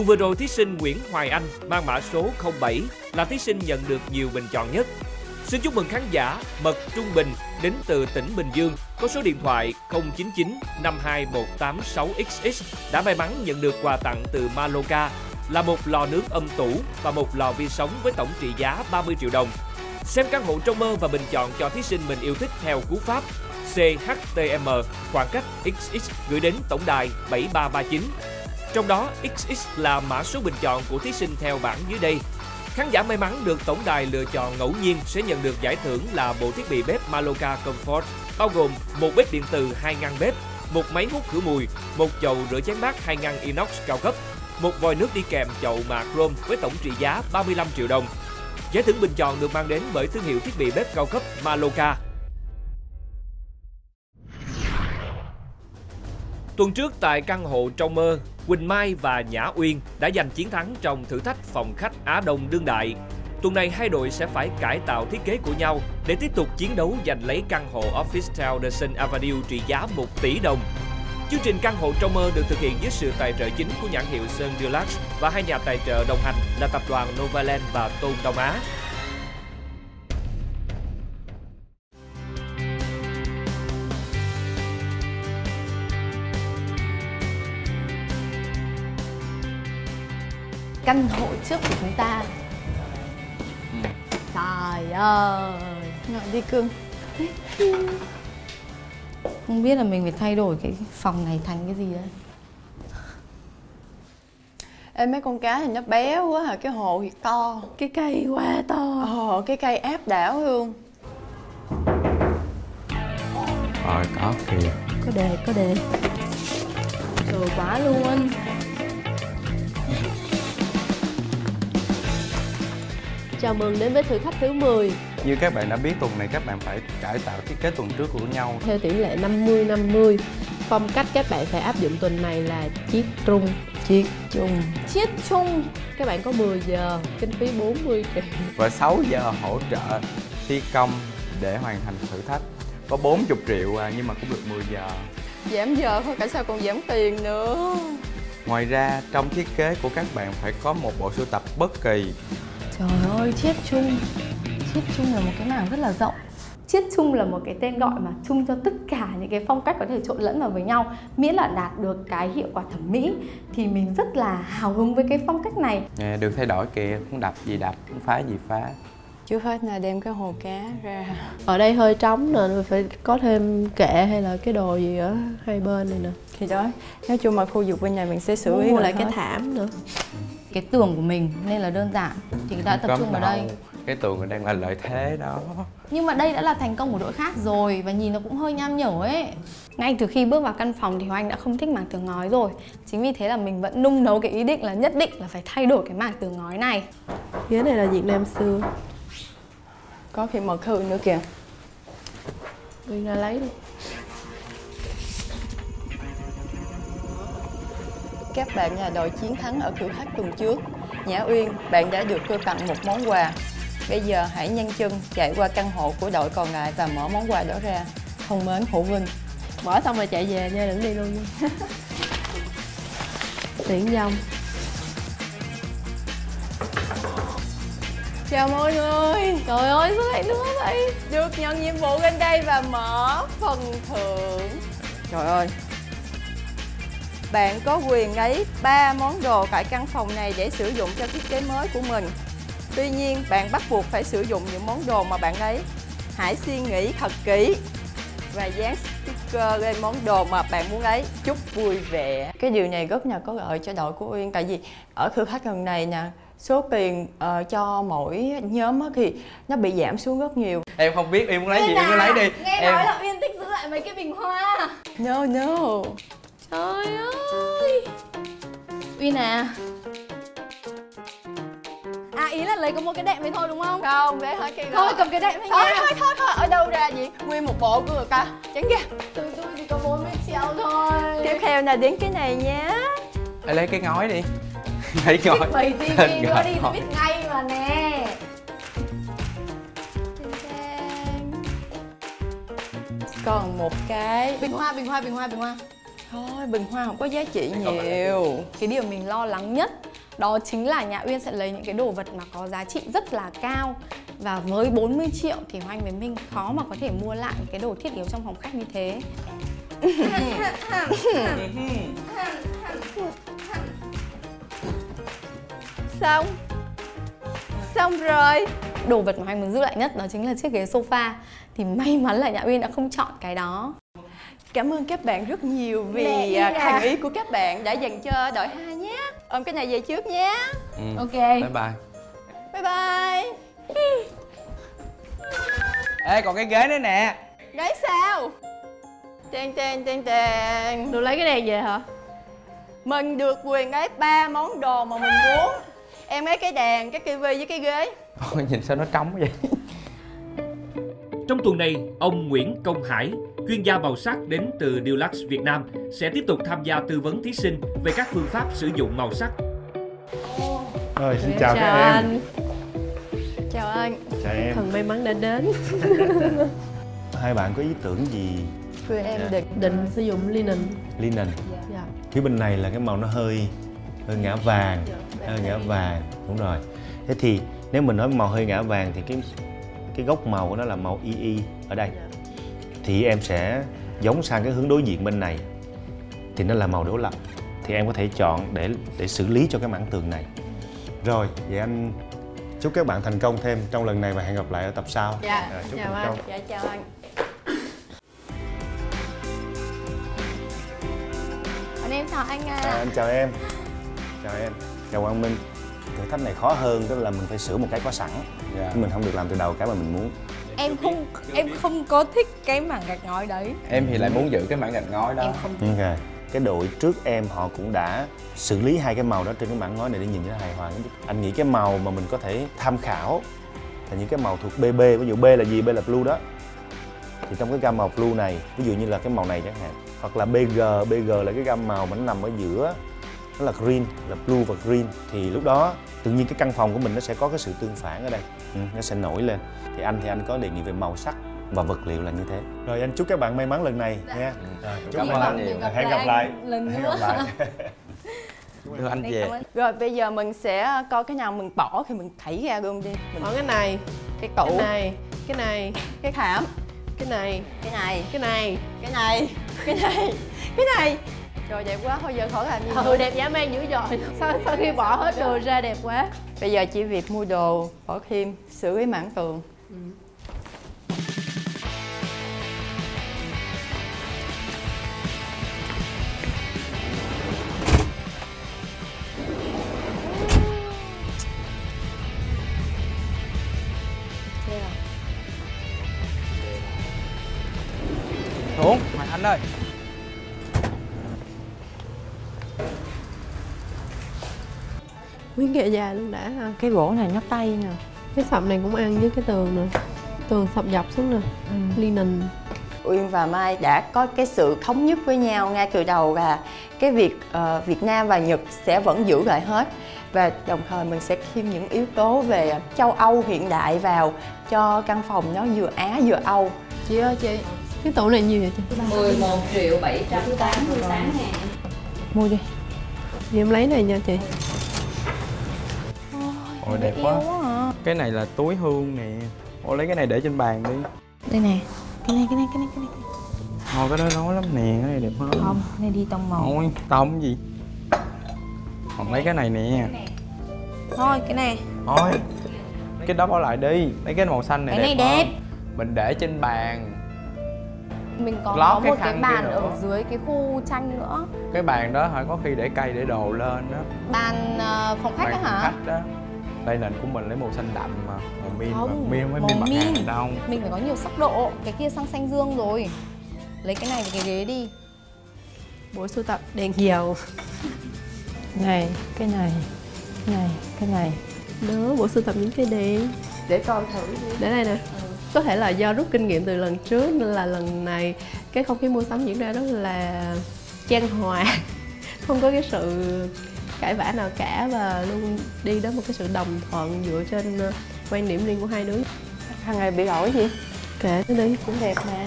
Tuần vừa rồi, thí sinh Nguyễn Hoài Anh mang mã số 07 là thí sinh nhận được nhiều bình chọn nhất. Xin chúc mừng khán giả Mật Trung Bình đến từ tỉnh Bình Dương có số điện thoại 099 52186XX đã may mắn nhận được quà tặng từ Malloca là một lò nướng âm tủ và một lò vi sóng với tổng trị giá 30 triệu đồng. Xem Căn hộ trong mơ và bình chọn cho thí sinh mình yêu thích theo cú pháp CHTM khoảng cách XX gửi đến tổng đài 7339. Trong đó, XX là mã số bình chọn của thí sinh theo bảng dưới đây. Khán giả may mắn được tổng đài lựa chọn ngẫu nhiên sẽ nhận được giải thưởng là bộ thiết bị bếp Malloca Comfort, bao gồm một bếp điện từ 2 ngăn bếp, một máy hút khử mùi, một chậu rửa chén bát 2 ngăn inox cao cấp, một vòi nước đi kèm chậu mạ chrome với tổng trị giá 35 triệu đồng. Giải thưởng bình chọn được mang đến bởi thương hiệu thiết bị bếp cao cấp Malloca. Tuần trước tại Căn hộ trong mơ, Quỳnh Mai và Nhã Uyên đã giành chiến thắng trong thử thách phòng khách Á Đông đương đại. Tuần này hai đội sẽ phải cải tạo thiết kế của nhau để tiếp tục chiến đấu giành lấy căn hộ Office Town The Sun Avenue trị giá 1 tỷ đồng. Chương trình Căn hộ trong mơ được thực hiện dưới sự tài trợ chính của nhãn hiệu Sun Deluxe và hai nhà tài trợ đồng hành là tập đoàn Novaland và Tôn Đông Á. Căn hộ trước của chúng ta. Trời ơi, ngợi đi cưng. Không biết là mình phải thay đổi cái phòng này thành cái gì đấy. Ê, mấy con cá thì nó bé quá à, cái hồ thì to, cái cây quá to. Cái cây áp đảo luôn. Rồi, có kìa. Có đề. Trời quá luôn. Chào mừng đến với thử thách thứ 10. Như các bạn đã biết, tuần này các bạn phải cải tạo thiết kế tuần trước của nhau theo tỷ lệ 50-50. Phong cách các bạn phải áp dụng tuần này là chiết trung. Các bạn có 10 giờ, kinh phí 40 triệu và 6 giờ hỗ trợ thi công để hoàn thành thử thách. Có 40 triệu nhưng mà cũng được 10 giờ. Giảm giờ thôi, cả sao còn giảm tiền nữa. Ngoài ra, trong thiết kế của các bạn phải có một bộ sưu tập bất kỳ. Trời ơi, chiết chung là một cái mảng rất là rộng. Chiết chung là một cái tên gọi mà chung cho tất cả những cái phong cách có thể trộn lẫn vào với nhau, miễn là đạt được cái hiệu quả thẩm mỹ thì mình rất là hào hứng với cái phong cách này. Nè, được thay đổi kìa, cũng đập, cũng phá gì phá. Trước hết là đem cái hồ cá ra. Ở đây hơi trống nên phải có thêm kệ hay là cái đồ gì ở hai bên này nè. Thì đó, nói chung mà khu vực bên nhà mình sẽ xử lý lại cái thảm nữa. Cái tường của mình nên là đơn giản thì người ta tập trung vào đây. Cái tường đang là lợi thế đó. Nhưng mà đây đã là thành công của đội khác rồi và nhìn nó cũng hơi nham nhở ấy. Ngay từ khi bước vào căn phòng thì Hoài Anh đã không thích mảng tường ngói rồi. Chính vì thế là mình vẫn nung nấu cái ý định là nhất định là phải thay đổi cái mảng tường ngói này. Ghế này là Việt Nam xưa. Có khi mở khử nữa kìa. Đi ra lấy đi. Các bạn là đội chiến thắng ở thử thách tuần trước. Nhã Uyên, bạn đã được trao tặng một món quà. Bây giờ hãy nhanh chân chạy qua căn hộ của đội còn lại và mở món quà đó ra. Thân mến, Hữu Vinh. Mở xong rồi chạy về nha, đừng đi luôn nha. Tiễn dòng. Chào mọi người. Trời ơi, sao lại nữa vậy? Được nhận nhiệm vụ lên đây và mở phần thưởng. Trời ơi. Bạn có quyền lấy 3 món đồ tại căn phòng này để sử dụng cho thiết kế mới của mình. Tuy nhiên, bạn bắt buộc phải sử dụng những món đồ mà bạn lấy. Hãy suy nghĩ thật kỹ và dán sticker lên món đồ mà bạn muốn lấy. Chúc vui vẻ. Cái điều này rất là có lợi cho đội của Uyên. Tại vì ở thử thách lần này nè, số tiền cho mỗi nhóm thì nó bị giảm xuống rất nhiều. Em không biết Uyên muốn lấy gì, Uyên cứ lấy đi. Nghe nói là Uyên thích giữ lại mấy cái bình hoa. No. Trời ơi Uyên à. À, ý là lấy có một cái đệm vậy thôi đúng không? Không, để hỏi kì rồi. Thôi cầm cái đệm thôi nha. Thôi, ở đâu ra vậy? Nguyên một bộ của người ta. Tránh kìa. Tôi chỉ có 40 triệu thôi. Tiếp theo là đến cái này nhé. Lấy cái ngói đi. Lấy ngói. Mày đi nữa đi, tôi biết ngay mà nè. Còn một cái bình hoa. Thôi, bình hoa không có giá trị nhiều. Cái điều mình lo lắng nhất Đó chính là Nhã Uyên sẽ lấy những cái đồ vật mà có giá trị rất là cao. Và với 40 triệu thì Hoài Anh với Minh khó mà có thể mua lại những cái đồ thiết yếu trong phòng khách như thế. Xong rồi. Đồ vật mà Hoài Anh muốn giữ lại nhất đó chính là chiếc ghế sofa. Thì may mắn là Nhã Uyên đã không chọn cái đó. Cảm ơn các bạn rất nhiều vì thành ý của các bạn đã dành cho đội 2 nhé. Ôm cái này về trước nhé. Ok. Bye bye. Bye bye. Ê, còn cái ghế nữa nè. Ghế sao? Tèn tèn tèn tèn. Tôi lấy cái này về hả? Mình được quyền lấy 3 món đồ mà mình muốn. Em lấy cái đèn, cái tivi với cái ghế. Ôi, nhìn sao nó trống vậy. Trong tuần này, ông Nguyễn Công Hải, chuyên gia màu sắc đến từ Deluxe Việt Nam, sẽ tiếp tục tham gia tư vấn thí sinh về các phương pháp sử dụng màu sắc. Rồi, xin chào các em. Chào anh. Chào em. Thật may mắn đã đến. Hai bạn có ý tưởng gì? Tụi em định sử dụng linen. Linen. Dạ. Phía bên này là cái màu nó hơi ngã vàng, đúng rồi. Thế thì nếu mình nói màu hơi ngã vàng thì cái gốc màu của nó là màu EE ở đây. Thì em sẽ giống sang cái hướng đối diện bên này thì nó là màu đổ lọc, thì em có thể chọn để xử lý cho cái mảng tường này. Rồi, vậy anh chúc các bạn thành công thêm trong lần này và hẹn gặp lại ở tập sau. Dạ, chào anh. Dạ, chào anh. Anh em chào anh. Anh chào em. Chào em. Chào Quang Minh. Thử thách này khó hơn, tức là mình phải sửa một cái có sẵn. Dạ. Mình không được làm từ đầu cái mà mình muốn. Em không có thích cái mảng gạch ngói đấy. Em thì lại muốn giữ cái mảng gạch ngói đó. Em không thích. Okay. Cái đội trước em họ cũng đã xử lý hai cái màu đó trên cái mảng ngói này để nhìn cho nó hài hòa. Anh nghĩ cái màu mà mình có thể tham khảo là những cái màu thuộc BB. Ví dụ B là gì? B là blue đó. Thì trong cái gam màu blue này, ví dụ như là cái màu này chẳng hạn. Hoặc là BG. BG là cái gam màu mà nó nằm ở giữa. Nó là green, là blue và green. Thì lúc đó tự nhiên cái căn phòng của mình nó sẽ có cái sự tương phản ở đây. Nó sẽ nổi lên. Thì anh có đề nghị về màu sắc và vật liệu là như thế. Rồi anh chúc các bạn may mắn lần này nha. Chúc anh nhiều. Hẹn gặp lại. Hẹn gặp lại. Đưa anh về. Rồi bây giờ mình sẽ coi cái nào mình bỏ thì mình thảy ra gom đi. Mình bỏ cái này, cái tủ, cái này, cái thảm, cái này, cái này, cái này, cái này, cái này, cái này. Trời đẹp quá, thôi giờ khỏi làm gì. Người đẹp dã man dữ dội. Sau khi bỏ hết đồ ra đẹp quá. Bây giờ chỉ việc mua đồ, bỏ thêm, sửa cái mảng tường. Xuống, Hoài Anh ơi. Miếng ghệ già luôn đã ha. Cái gỗ này nhấc tay nè. Cái sập này cũng ăn với cái tường nè. Tường sập dọc xuống nè. Linen. Uyên và Mai đã có cái sự thống nhất với nhau ngay từ đầu là cái việc Việt Nam và Nhật sẽ vẫn giữ lại hết. Và đồng thời mình sẽ thêm những yếu tố về châu Âu hiện đại vào cho căn phòng nó vừa Á vừa Âu. Chị ơi chị, cái tủ này nhiều vậy chị? 11.788.000. Mua đi. Vậy em lấy này nha chị. Ôi đẹp quá. Cái này là túi hương nè. Ôi lấy cái này để trên bàn đi. Đây nè. Cái này. Thôi cái đó nói lắm nè, cái này đẹp hơn. Không, cái này đi tông màu. Ôi, tông gì? Còn lấy cái này nè. Thôi cái này. Thôi. Cái đó bỏ lại đi. Lấy cái màu xanh này đẹp. Cái này đẹp. Mình để trên bàn. Mình còn có một cái bàn ở dưới cái khu tranh nữa. Cái bàn đó hả, có khi để cây để đồ lên đó. Bàn phòng khách đó hả? Đây nền của mình lấy màu xanh đậm mà. Màu min, màu min bạc hà đâu. Mình phải có nhiều sắc độ. Cái kia sang xanh dương rồi. Lấy cái này và cái ghế đi. Bố sưu tập đèn dầu. Này, cái này. Này, cái này. Đó, bố sưu tập những cái đèn. Để coi thử đi. Để đây nè. Có thể là do rút kinh nghiệm từ lần trước nên là lần này cái không khí mua sắm diễn ra rất là chan hòa. Không có cái sự cãi vã nào cả và luôn đi đến một cái sự đồng thuận dựa trên quan điểm riêng của hai đứa. Hàng ngày bị đổi gì? Kệ nó đi, cũng đẹp mà.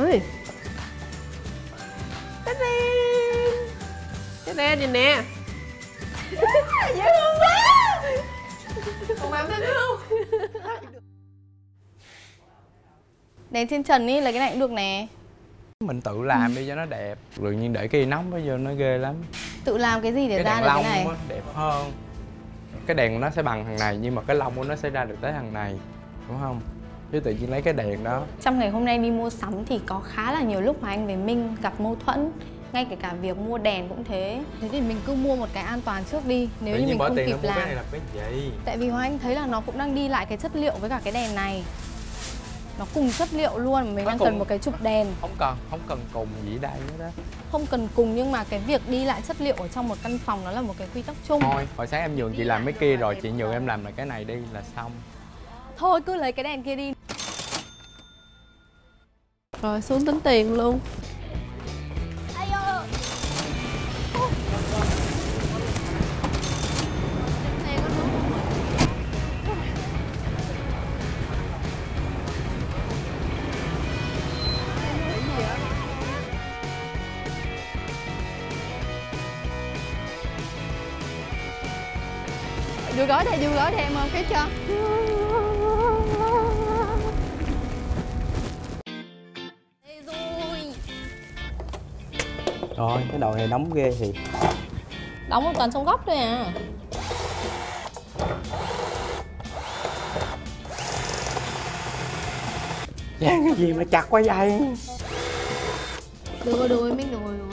Ôi. Ra này nè. Dễ thương quá. Còn bám thân không? Đèn trên trần ý là cái này cũng được nè. Mình tự làm đi cho nó đẹp. Rồi nhưng để cái inox đó vô nó ghê lắm. Tự làm cái gì để cái ra được cái này? Đó, đẹp hơn. Cái đèn của nó sẽ bằng thằng này nhưng mà cái lông của nó sẽ ra được tới thằng này, đúng không? Chứ tự nhiên lấy cái đèn đó. Trong ngày hôm nay đi mua sắm thì có khá là nhiều lúc mà anh với Minh gặp mâu thuẫn. Ngay kể cả việc mua đèn cũng thế. Thế thì mình cứ mua một cái an toàn trước đi. Nếu như mình không kịp làm cái này là cái gì? Tại vì Hoài Anh thấy là nó cũng đang đi lại cái chất liệu với cả cái đèn này. Nó cùng chất liệu luôn mà mình đang cần một cái chụp đèn. Không cần cùng gì đây nữa đó. Không cần cùng nhưng mà cái việc đi lại chất liệu ở trong một căn phòng nó là một cái quy tắc chung. Thôi, hồi sáng em nhường chị làm mấy kia rồi, chị nhường em làm lại cái này đi là xong. Thôi cứ lấy cái đèn kia đi. Rồi xuống tính tiền luôn. Đưa gói đây em ơi, cái cho. Đây rồi. Rồi, cái đầu này đóng ghê thì. Đóng một toàn trong góc thôi à. Dạ, cái gì mà chặt quá vậy? Đưa đuôi miếng đùi rồi.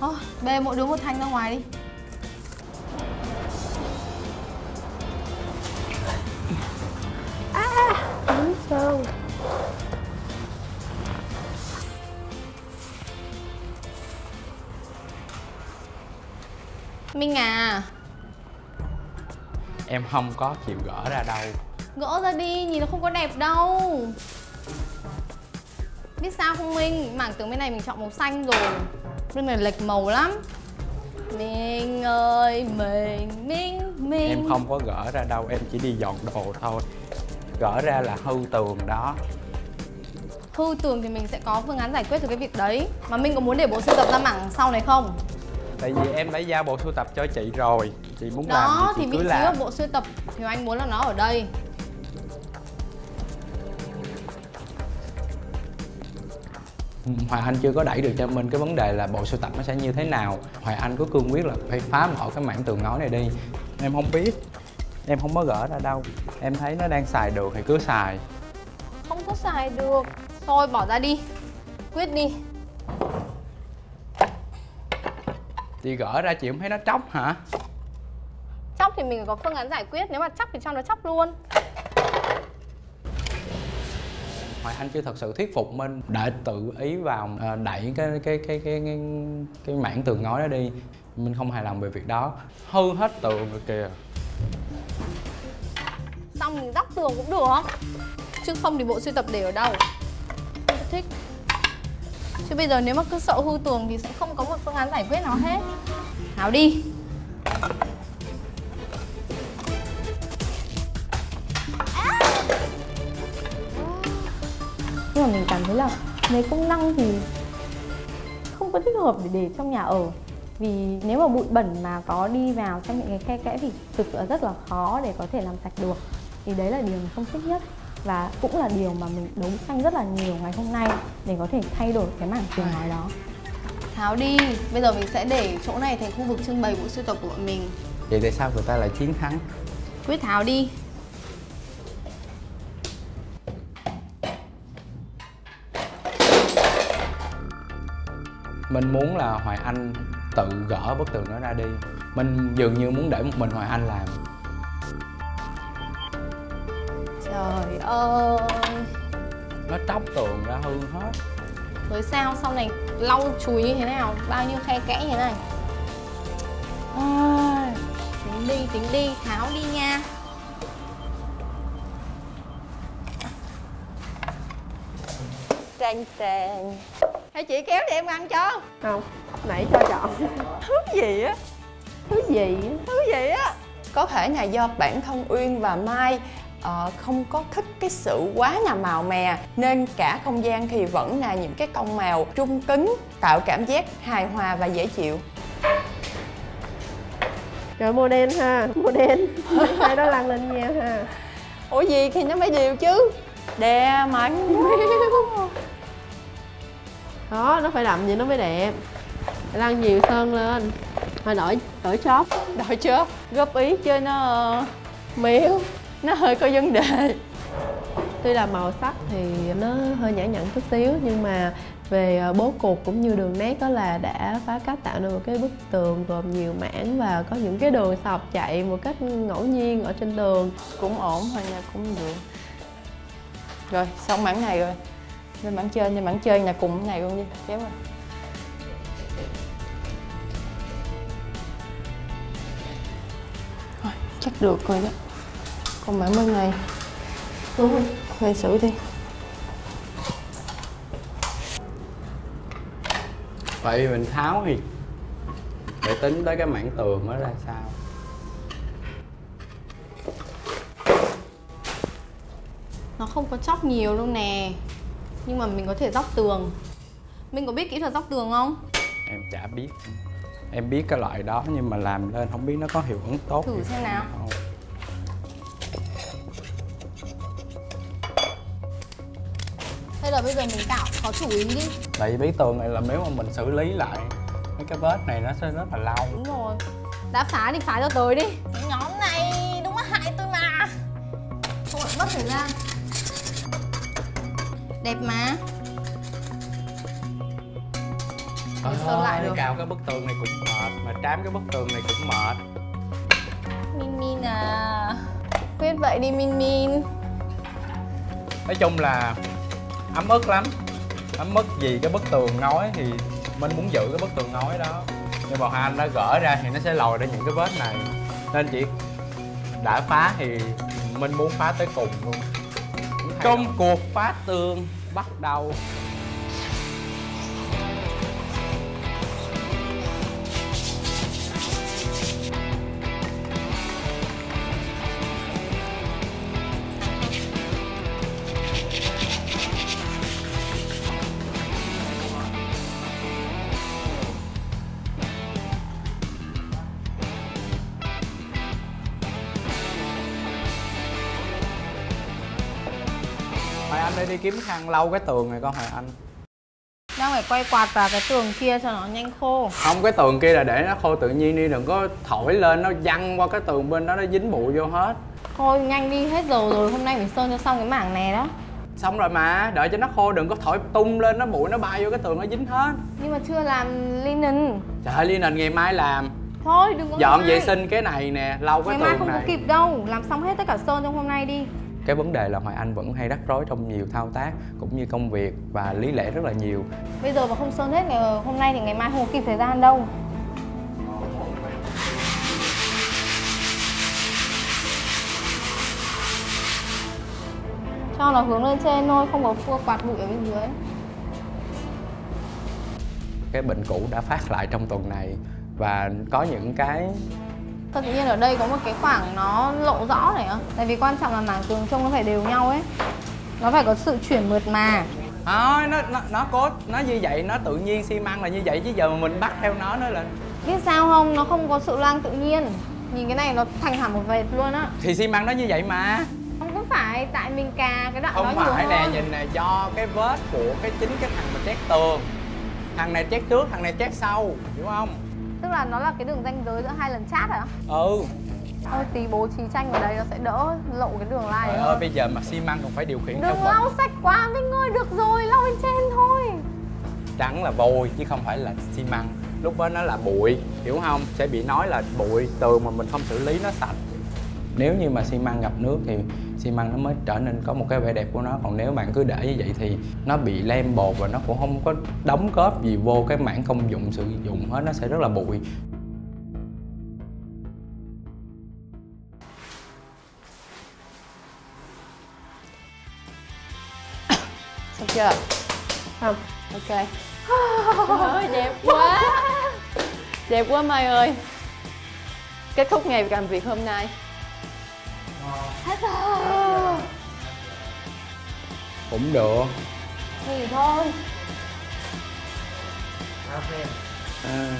Thôi, bê mỗi đứa một thanh ra ngoài đi. Không. Minh à, em không có chịu gỡ ra đâu. Gỡ ra đi, nhìn nó không có đẹp đâu. Biết sao không Minh, mảng tường bên này mình chọn màu xanh rồi. Bên này lệch màu lắm. Minh ơi, Minh. Em không có gỡ ra đâu, em chỉ đi dọn đồ thôi. Gỡ ra là hư tường đó. Hư tường thì mình sẽ có phương án giải quyết được cái việc đấy. Mà Minh có muốn để bộ sưu tập ra mảng sau này không? Tại vì em đã giao bộ sưu tập cho chị rồi. Chị muốn đó, làm thì chị cứ làm. Đó, thì vị trí của bộ sưu tập thì anh muốn là nó ở đây. Hoài Anh chưa có đẩy được cho mình cái vấn đề là bộ sưu tập nó sẽ như thế nào. Hoài Anh có cương quyết là phải phá bỏ cái mảng tường ngói này đi. Em không biết. Em không có gỡ ra đâu. Em thấy nó đang xài được thì cứ xài. Không có xài được. Thôi bỏ ra đi. Quyết đi. Chị gỡ ra chị không thấy nó tróc hả? Tróc thì mình có phương án giải quyết. Nếu mà tróc thì cho nó tróc luôn. Hoài Anh chưa thật sự thuyết phục Minh để tự ý vào đẩy cái mảng tường ngói đó đi. Mình không hài lòng về việc đó. Hư hết tường rồi kìa. Xong mình đắp tường cũng được không? Chứ không thì bộ sưu tập để ở đâu? Không thích. Chứ bây giờ nếu mà cứ sợ hư tường thì sẽ không có một phương án giải quyết nào hết. Tháo đi. Nhưng mà mình cảm thấy là mấy công năng thì không có thích hợp để trong nhà ở. Vì nếu mà bụi bẩn mà có đi vào trong những cái khe kẽ thì thực sự rất là khó để có thể làm sạch được. Thì đấy là điều mình không thích nhất. Và cũng là điều mà mình đấu tranh rất là nhiều ngày hôm nay để có thể thay đổi cái mảng tường ngói đó. Tháo đi. Bây giờ mình sẽ để chỗ này thành khu vực trưng bày bộ sưu tập của bọn mình. Vậy tại sao người ta lại chiến thắng? Quyết tháo đi. Mình muốn là Hoài Anh tự gỡ bức tường nó ra đi. Mình dường như muốn để một mình Hoài Anh làm. Trời ơi, nó tróc tường ra hư hết. Rồi sao sau này lau chùi như thế nào? Bao nhiêu khe kẽ như thế này à, tính đi, tháo đi nha. Trang. Hay chị kéo để em ăn cho. Không, nãy cho chọn. Thứ gì á? Có thể là do bản thân Uyên và Mai không có thích cái sự quá là màu mè, nên cả không gian thì vẫn là những cái tông màu trung tính, tạo cảm giác hài hòa và dễ chịu. Trời, mua đen ha, mua đen. Hai đó lăn lên nha ha. Ủa gì thì nó mới điều chứ. Đè mạnh. Đó, nó phải đậm vậy nó mới đẹp. Lăn nhiều sơn lên. Thôi đổi chóp. Đổi chóp. Góp ý chơi nó miếu. Nó hơi có vấn đề. Tuy là màu sắc thì nó hơi nhã nhặn chút xíu, nhưng mà về bố cục cũng như đường nét đó là đã phá cách tạo nên một cái bức tường gồm nhiều mảng và có những cái đường sọc chạy một cách ngẫu nhiên ở trên tường. Cũng ổn thôi nha, cũng được. Rồi, xong mảng này rồi. Lên mảng trên, lên mảng trên là cùng cái này luôn đi, kéo rồi. Rồi, chắc được rồi đó. Còn mảng bên này. Đúng rồi, về xử đi. Vậy mình tháo thì để tính tới cái mảng tường mới ra sao. Nó không có chóc nhiều đâu nè, nhưng mà mình có thể dóc tường. Mình có biết kỹ thuật dóc tường không? Em chả biết. Em biết cái loại đó nhưng mà làm lên không biết nó có hiệu ứng tốt. Thử xem nào. Không. Thế là bây giờ mình tạo có chủ ý đi. Tại vì bức tường này là nếu mà mình xử lý lại mấy cái vết này nó sẽ rất là lâu. Đúng rồi. Đã phá thì phá cho tới đi. Cái nhóm này đúng là hại tôi mà. Không phải mất thời gian. Đẹp mà. Thôi, sơn lại được. Cào cái bức tường này cũng mệt, mà trám cái bức tường này cũng mệt. Min Min à. Quyết vậy đi Min Min. Nói chung là ấm ức lắm. Ấm ức gì cái bức tường nói thì mình muốn giữ cái bức tường nói đó, nhưng mà Hoa Anh đã gỡ ra thì nó sẽ lòi ra những cái vết này, nên chị đã phá thì mình muốn phá tới cùng luôn. Công rồi. Cuộc phá tường bắt đầu. Đi kiếm khăn lau cái tường này con Hoài Anh. Đang phải quay quạt vào cái tường kia cho nó nhanh khô. Không, cái tường kia là để nó khô tự nhiên đi, đừng có thổi lên nó văng qua cái tường bên đó, nó dính bụi vô hết. Khô nhanh đi, hết dầu rồi, hôm nay mình sơn cho xong cái mảng này đó. Xong rồi mà, đợi cho nó khô, đừng có thổi tung lên nó bụi nó bay vô cái tường nó dính hết. Nhưng mà chưa làm linen. Trời ơi, linen ngày mai làm. Thôi đừng có dọn mai. Vệ sinh cái này nè, lau cái tường này. Ngày mai không có kịp đâu, làm xong hết tất cả sơn trong hôm nay đi. Cái vấn đề là Hoài Anh vẫn hay rắc rối trong nhiều thao tác cũng như công việc và lý lẽ rất là nhiều. Bây giờ mà không sơn hết ngày hôm nay thì ngày mai không kịp thời gian đâu. Cho nó hướng lên trên thôi, không có phua quạt bụi ở bên dưới. Cái bệnh cũ đã phát lại trong tuần này và có những cái... Thật tự nhiên ở đây có một cái khoảng nó lộ rõ này ạ. Tại vì quan trọng là mảng tường trông nó phải đều nhau ấy. Nó phải có sự chuyển mượt mà. Thôi, nó cốt, nó như vậy, nó tự nhiên xi măng là như vậy chứ giờ mà mình bắt theo nó là... Biết sao không, nó không có sự loang tự nhiên. Nhìn cái này nó thành hẳn một vệt luôn á. Thì xi măng nó như vậy mà. Không có phải, tại mình cà cái đoạn không đó nhiều nè, hơn. Không phải nè, nhìn nè, do cái vết của cái chính cái thằng mà chét tường. Thằng này chét trước, thằng này chét sau, hiểu không? Tức là nó là cái đường ranh giới giữa hai lần chat hả? Ừ. Thôi tí bố trí tranh vào đấy nó sẽ đỡ lộ cái đường lai đấy. Ơi, bây giờ mà xi măng còn phải điều khiển. Đừng lau sạch quá Minh ơi, được rồi, lau lên trên thôi. Trắng là vôi chứ không phải là xi măng. Lúc đó nó là bụi, hiểu không? Sẽ bị nói là bụi, tường mà mình không xử lý nó sạch. Nếu như mà xi măng ngập nước thì xi măng nó mới trở nên có một cái vẻ đẹp của nó. Còn nếu bạn cứ để như vậy thì nó bị lem bột và nó cũng không có đóng góp gì vô cái mảng công dụng sử dụng hết, nó sẽ rất là bụi. Xong chưa? Xong. Ok. Trời ơi, đẹp quá. Đẹp quá Mai ơi. Kết thúc ngày làm việc hôm nay. Hết rồi. Cũng được. Thì thôi. À.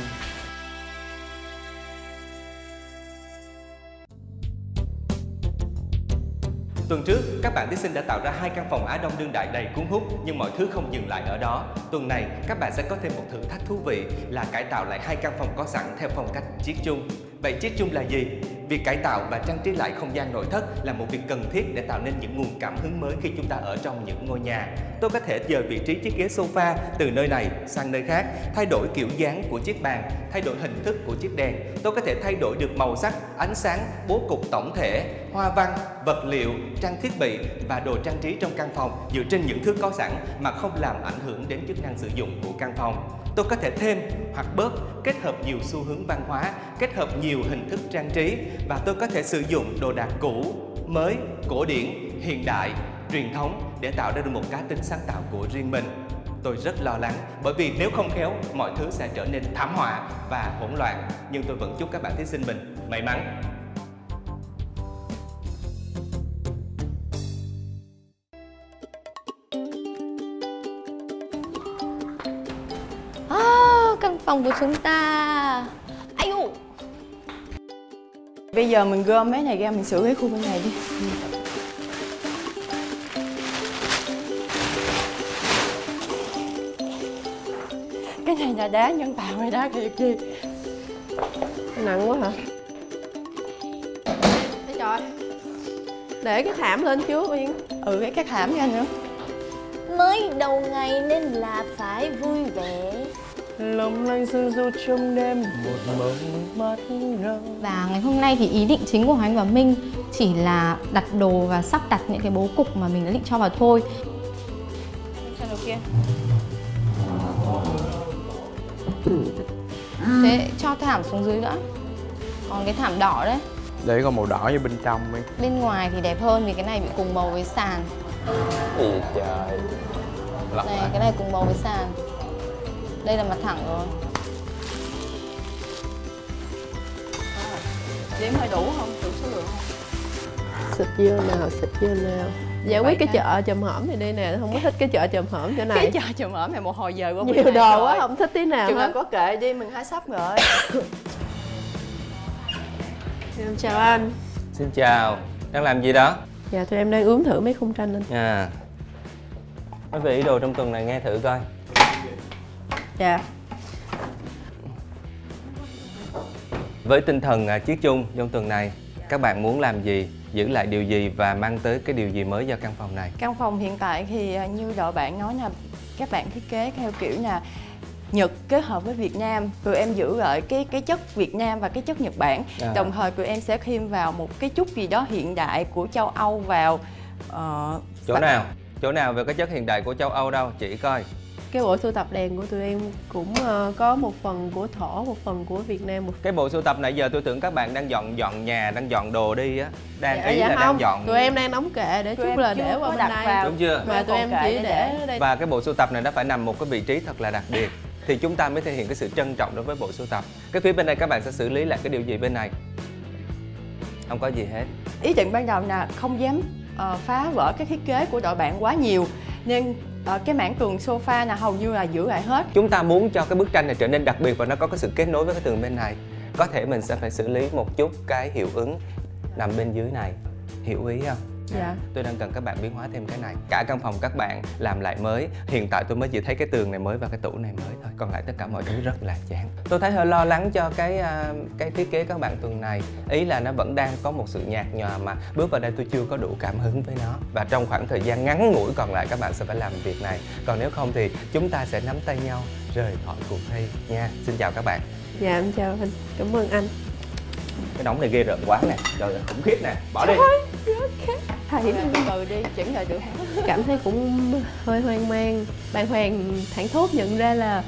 Tuần trước, các bạn thí sinh đã tạo ra hai căn phòng Á Đông đương đại đầy cuốn hút, nhưng mọi thứ không dừng lại ở đó. Tuần này, các bạn sẽ có thêm một thử thách thú vị là cải tạo lại hai căn phòng có sẵn theo phong cách chiếc chung. Vậy chiếc chung là gì? Việc cải tạo và trang trí lại không gian nội thất là một việc cần thiết để tạo nên những nguồn cảm hứng mới khi chúng ta ở trong những ngôi nhà. Tôi có thể dời vị trí chiếc ghế sofa từ nơi này sang nơi khác, thay đổi kiểu dáng của chiếc bàn, thay đổi hình thức của chiếc đèn. Tôi có thể thay đổi được màu sắc, ánh sáng, bố cục tổng thể, hoa văn, vật liệu, trang thiết bị và đồ trang trí trong căn phòng dựa trên những thứ có sẵn mà không làm ảnh hưởng đến chức năng sử dụng của căn phòng. Tôi có thể thêm hoặc bớt, kết hợp nhiều xu hướng văn hóa, kết hợp nhiều hình thức trang trí, và tôi có thể sử dụng đồ đạc cũ, mới, cổ điển, hiện đại, truyền thống để tạo ra được một cá tính sáng tạo của riêng mình. Tôi rất lo lắng bởi vì nếu không khéo, mọi thứ sẽ trở nên thảm họa và hỗn loạn. Nhưng tôi vẫn chúc các bạn thí sinh mình may mắn. Căn phòng của chúng ta. Ai u. Bây giờ mình gom mấy này ra, mình sửa cái khu bên này đi. Cái này là đá nhân tạo hay đá thiệt gì? Nặng quá hả? Để trời. Để cái thảm lên trước Uyên. Ừ, cái thảm ra nữa. Mới đầu ngày nên là phải vui vẻ. Lông lanh sương du trong đêm một mộng mắt râu. Và ngày hôm nay thì ý định chính của Hoài Anh và Minh chỉ là đặt đồ và sắp đặt những cái bố cục mà mình đã định cho vào thôi. Cho đầu kia. Thế cho thảm xuống dưới nữa. Còn cái thảm đỏ đấy. Để còn màu đỏ như bên trong ấy. Bên ngoài thì đẹp hơn vì cái này bị cùng màu với sàn. Ý trời. Này cái này cùng màu với sàn. Đây là mặt thẳng rồi. Đếm hơi đủ không? Đủ số lượng không? Xịt vô nào, xịt vô nào. Giải quyết cái chợ chòm hổm này đi nè, không có thích cái chợ chòm hổm chỗ này. Cái chợ chòm hổm này một hồi giờ qua nhiều đồ rồi. Quá không thích tí nào. Chừng nào có kệ đi, mình hái sắp rồi. Em chào anh. Xin chào. Đang làm gì đó? Dạ tụi em đang ướm thử mấy khung tranh lên. À. Nói về ý đồ trong tuần này nghe thử coi. Yeah. Với tinh thần chiếc chung trong tuần này, các bạn muốn làm gì, giữ lại điều gì và mang tới cái điều gì mới cho căn phòng này? Căn phòng hiện tại thì như đội bạn nói là các bạn thiết kế theo kiểu là Nhật kết hợp với Việt Nam. Tụi em giữ lại cái chất Việt Nam và cái chất Nhật Bản. Đồng thời tụi em sẽ thêm vào một cái chút gì đó hiện đại của châu Âu vào. Chỗ nào? Chỗ nào về cái chất hiện đại của châu Âu đâu? Chỉ coi. Cái bộ sưu tập đèn của tụi em cũng có một phần của Thổ, một phần của Việt Nam. Cái bộ sưu tập nãy giờ tôi tưởng các bạn đang dọn nhà, đang dọn đồ đi á. Đang dạ, ý dạ là không. Đang dọn. Tụi em đang đóng kệ để chút là để qua bên đặt vào. Đúng chưa? Mà tụi em chỉ để ở đây. Và cái bộ sưu tập này nó phải nằm một cái vị trí thật là đặc biệt thì chúng ta mới thể hiện cái sự trân trọng đối với bộ sưu tập. Cái phía bên đây các bạn sẽ xử lý lại cái điều gì bên này? Không có gì hết. Ý định ban đầu là không dám phá vỡ cái thiết kế của đội bạn quá nhiều nên cái mảng tường sofa là hầu như là giữ lại hết. Chúng ta muốn cho cái bức tranh này trở nên đặc biệt và nó có cái sự kết nối với cái tường bên này. Có thể mình sẽ phải xử lý một chút cái hiệu ứng nằm bên dưới này. Hiểu ý không? Dạ. Tôi đang cần các bạn biến hóa thêm cái này. Cả căn phòng các bạn làm lại mới. Hiện tại tôi mới chỉ thấy cái tường này mới và cái tủ này mới thôi. Còn lại tất cả mọi thứ rất là chán. Tôi thấy hơi lo lắng cho cái thiết kế các bạn tuần này. Ý là nó vẫn đang có một sự nhạt nhòa mà bước vào đây tôi chưa có đủ cảm hứng với nó. Và trong khoảng thời gian ngắn ngủi còn lại các bạn sẽ phải làm việc này. Còn nếu không thì chúng ta sẽ nắm tay nhau rời khỏi cuộc thi nha. Xin chào các bạn. Dạ em chào anh. Cảm ơn anh. Cái đống này ghê rợn quá nè. Rồi khủng khiếp nè. Bỏ đi. Okay. Thầy từ đi chỉnh lại được. Cảm thấy cũng hơi hoang mang. Bạn Hoàng thảng thốt nhận ra là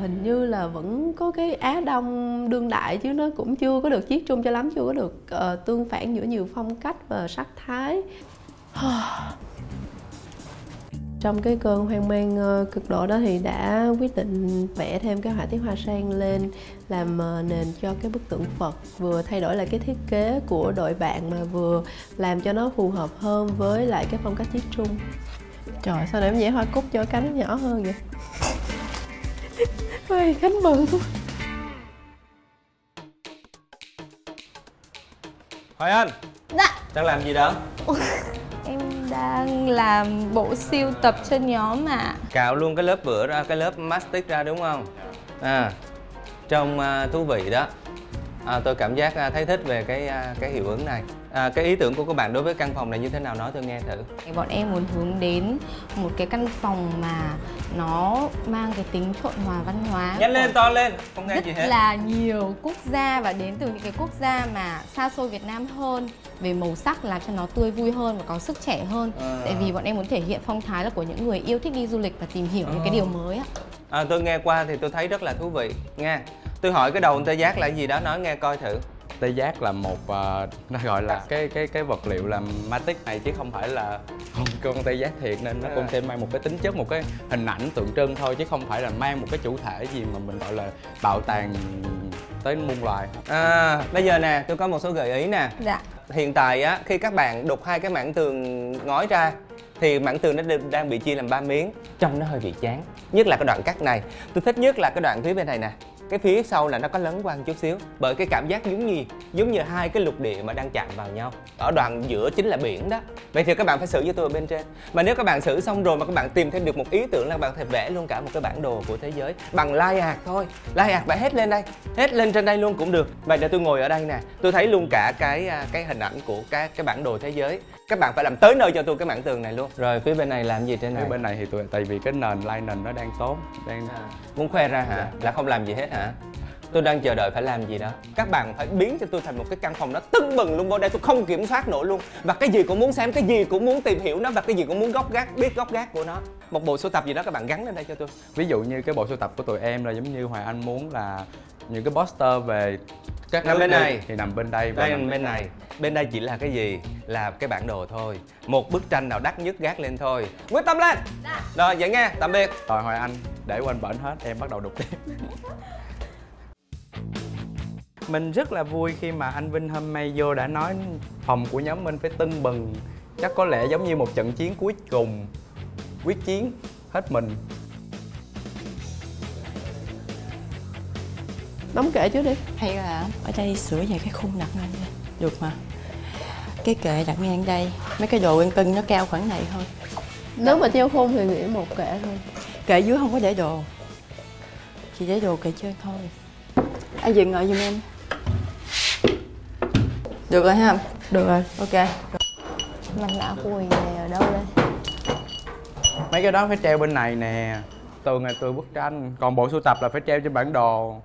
hình như là vẫn có cái Á Đông đương đại chứ nó cũng chưa có được chiết chung cho lắm, chưa có được tương phản giữa nhiều phong cách và sắc thái. Trong cái cơn hoang mang cực độ đó thì đã quyết định vẽ thêm cái họa tiết hoa sen lên làm nền cho cái bức tượng Phật, vừa thay đổi lại cái thiết kế của đội bạn mà vừa làm cho nó phù hợp hơn với lại cái phong cách chiếc trung. Trời, sao để em vẽ hoa cúc cho cánh nhỏ hơn vậy? Ôi, Khánh mừng. Hoài Anh. Dạ. Đang làm gì đó? Em đang làm bộ siêu tập cho nhóm ạ. Cạo luôn cái lớp bữa ra, cái lớp mastic ra đúng không? À, trông thú vị đó. Tôi cảm giác thấy thích về cái hiệu ứng này. Cái ý tưởng của các bạn đối với căn phòng này như thế nào, nói tôi nghe thử. Bọn em muốn hướng đến một cái căn phòng mà nó mang cái tính trộn hòa văn hóa. Nhanh lên, to lên, không nghe gì hết. Rất là nhiều quốc gia và đến từ những cái quốc gia mà xa xôi Việt Nam hơn. Về màu sắc làm cho nó tươi vui hơn và có sức trẻ hơn. Tại vì bọn em muốn thể hiện phong thái là của những người yêu thích đi du lịch và tìm hiểu những cái điều mới ạ. Tôi nghe qua thì tôi thấy rất là thú vị nha. Tôi hỏi cái đầu tê giác là gì đó, nói nghe coi thử. Tê giác là một nó gọi là cái vật liệu làm matic này chứ không phải là con tê giác thiệt, nên nó cũng sẽ mang một cái tính chất, một cái hình ảnh tượng trưng thôi chứ không phải là mang một cái chủ thể gì mà mình gọi là bảo tàng tới muôn loài. Bây giờ nè, tôi có một số gợi ý nè. Dạ. Hiện tại á, khi các bạn đục hai cái mảng tường ngói ra thì mảng tường nó đang bị chia làm 3 miếng, trông nó hơi bị chán, nhất là cái đoạn cắt này. Tôi thích nhất là cái đoạn phía bên này nè. Cái phía sau là nó có lấn qua chút xíu, bởi cái cảm giác giống như hai cái lục địa mà đang chạm vào nhau. Ở đoạn giữa chính là biển đó. Vậy thì các bạn phải xử với tôi ở bên trên. Mà nếu các bạn xử xong rồi mà các bạn tìm thêm được một ý tưởng là các bạn có thể vẽ luôn cả một cái bản đồ của thế giới bằng lai hạt thôi. Lai hạt vẽ hết lên đây, hết lên trên đây luôn cũng được. Vậy để tôi ngồi ở đây nè, tôi thấy luôn cả cái hình ảnh của cái bản đồ thế giới. Các bạn phải làm tới nơi cho tôi cái mảng tường này luôn. Rồi phía bên này làm gì trên này? Phía bên này thì tại vì cái nền lai nền nó đang tốt, muốn khoe ra hả? Dạ. Là không làm gì hết hả? Tôi đang chờ đợi phải làm gì đó. Các bạn phải biến cho tôi thành một cái căn phòng nó tưng bừng luôn. Vô đây tôi không kiểm soát nổi luôn. Và cái gì cũng muốn xem, cái gì cũng muốn tìm hiểu nó, và cái gì cũng muốn góp gác, biết góp gác của nó. Một bộ sưu tập gì đó các bạn gắn lên đây cho tôi. Ví dụ như cái bộ sưu tập của tụi em là giống như Hoài Anh muốn là những cái poster về các nằm bên này thì nằm bên đây, và nằm bên này. Bên đây chỉ là cái gì? Là cái bản đồ thôi. Một bức tranh nào đắt nhất gác lên thôi. Quyết tâm lên. Đã. Rồi vậy nghe, tạm biệt. Rồi Hoài Anh để quên bển hết, em bắt đầu đục tiếp. Mình rất là vui khi mà anh Vinh hôm nay vô đã nói phòng của nhóm mình phải tưng bừng. Chắc có lẽ giống như một trận chiến cuối cùng, quyết chiến hết mình. Đóng kệ trước đi. Hay là ở đây sửa về cái khung đặt lên đi. Được mà. Cái kệ đặt ngang đây. Mấy cái đồ quen cưng nó cao khoảng này thôi. Nếu mà treo khung thì nghĩ một kệ thôi. Kệ dưới không có để đồ, chỉ để đồ kệ trên thôi. Anh dừng ngồi giùm em. Được rồi ha? Được rồi. Ok. Mình đã cùi này ở đâu đây? Mấy cái đó phải treo bên này nè. Tường này tường bức tranh. Còn bộ sưu tập là phải treo trên bản đồ.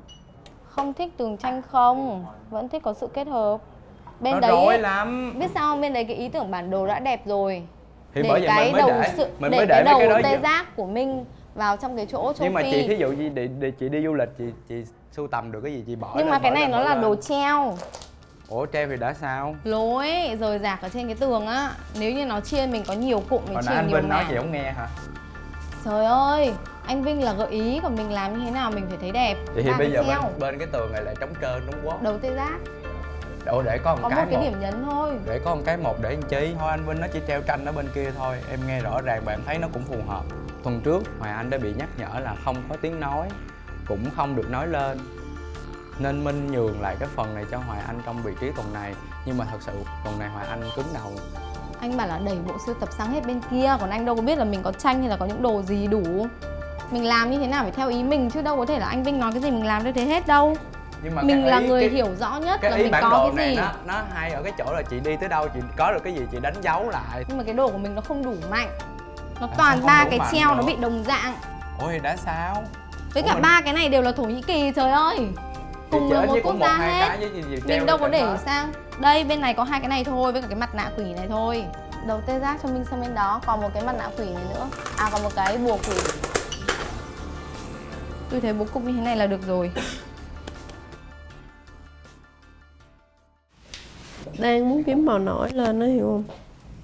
Không thích tường tranh không? Vẫn thích có sự kết hợp. Bên nó đấy rối lắm. Biết sao không? Bên đấy cái ý tưởng bản đồ đã đẹp rồi. Thì để bởi vậy mình mới để cái đầu tê giác của mình vào trong cái chỗ châu Phi. Nhưng mà chị thí dụ gì để chị đi du lịch chị sưu tầm được cái gì chị bỏ. Nhưng mà cái này nó là đồ treo. Ủa treo thì đã sao? Lối rời rạc ở trên cái tường á. Nếu như nó chia mình có nhiều cụm mình chia nhiều. Còn anh Vinh nói chị không nghe hả? Trời ơi, anh Vinh là gợi ý, còn mình làm như thế nào mình phải thấy đẹp. Vậy thì bây giờ bên cái tường này lại trống trơn đúng quá. Đầu tê giác. Ủa để có một cái một điểm nhấn thôi. Để có một cái một để anh chi. Thôi anh Vinh nó chỉ treo tranh ở bên kia thôi. Em nghe rõ ràng và em thấy nó cũng phù hợp. Tuần trước Hoài Anh đã bị nhắc nhở là không có tiếng nói, cũng không được nói lên, nên Minh nhường lại cái phần này cho Hoài Anh trong vị trí tuần này. Nhưng mà thật sự tuần này Hoài Anh cứng đầu. Anh bảo là đẩy bộ sưu tập sang hết bên kia, còn anh đâu có biết là mình có tranh hay là có những đồ gì đủ. Mình làm như thế nào phải theo ý mình chứ đâu có thể là anh Vinh nói cái gì mình làm như thế hết đâu. Nhưng mà mình là người hiểu rõ nhất là mình có cái gì. Nó hay ở cái chỗ là chị đi tới đâu chị có được cái gì chị đánh dấu lại. Nhưng mà cái đồ của mình nó không đủ mạnh. Nó toàn ba cái treo nó bị đồng dạng. Ôi đã sao? Với cả ba cái này đều là Thổ Nhĩ Kỳ trời ơi. Cùng là một quốc gia hết. Mình đâu có để sang. Đây bên này có hai cái này thôi với cả cái mặt nạ quỷ này thôi. Đầu tê giác cho mình sang bên đó, còn một cái mặt nạ quỷ này nữa. À còn một cái bùa quỷ. Tôi thấy bố cục như thế này là được rồi. Đang muốn kiếm màu nổi lên đó hiểu không?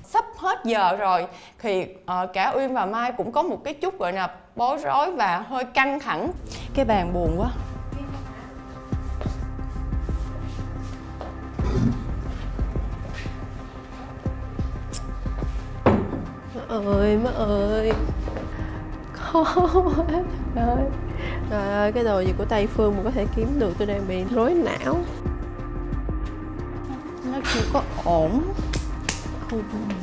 Sắp hết hết giờ rồi thì cả Uyên và Mai cũng có một cái chút gọi là bối rối và hơi căng thẳng. Cái bàn buồn quá. Má ơi khó quá trời ơi, cái đồ gì của Tây Phương mà có thể kiếm được, tôi đang bị rối não. Nó chưa có ổn. Khu vườn này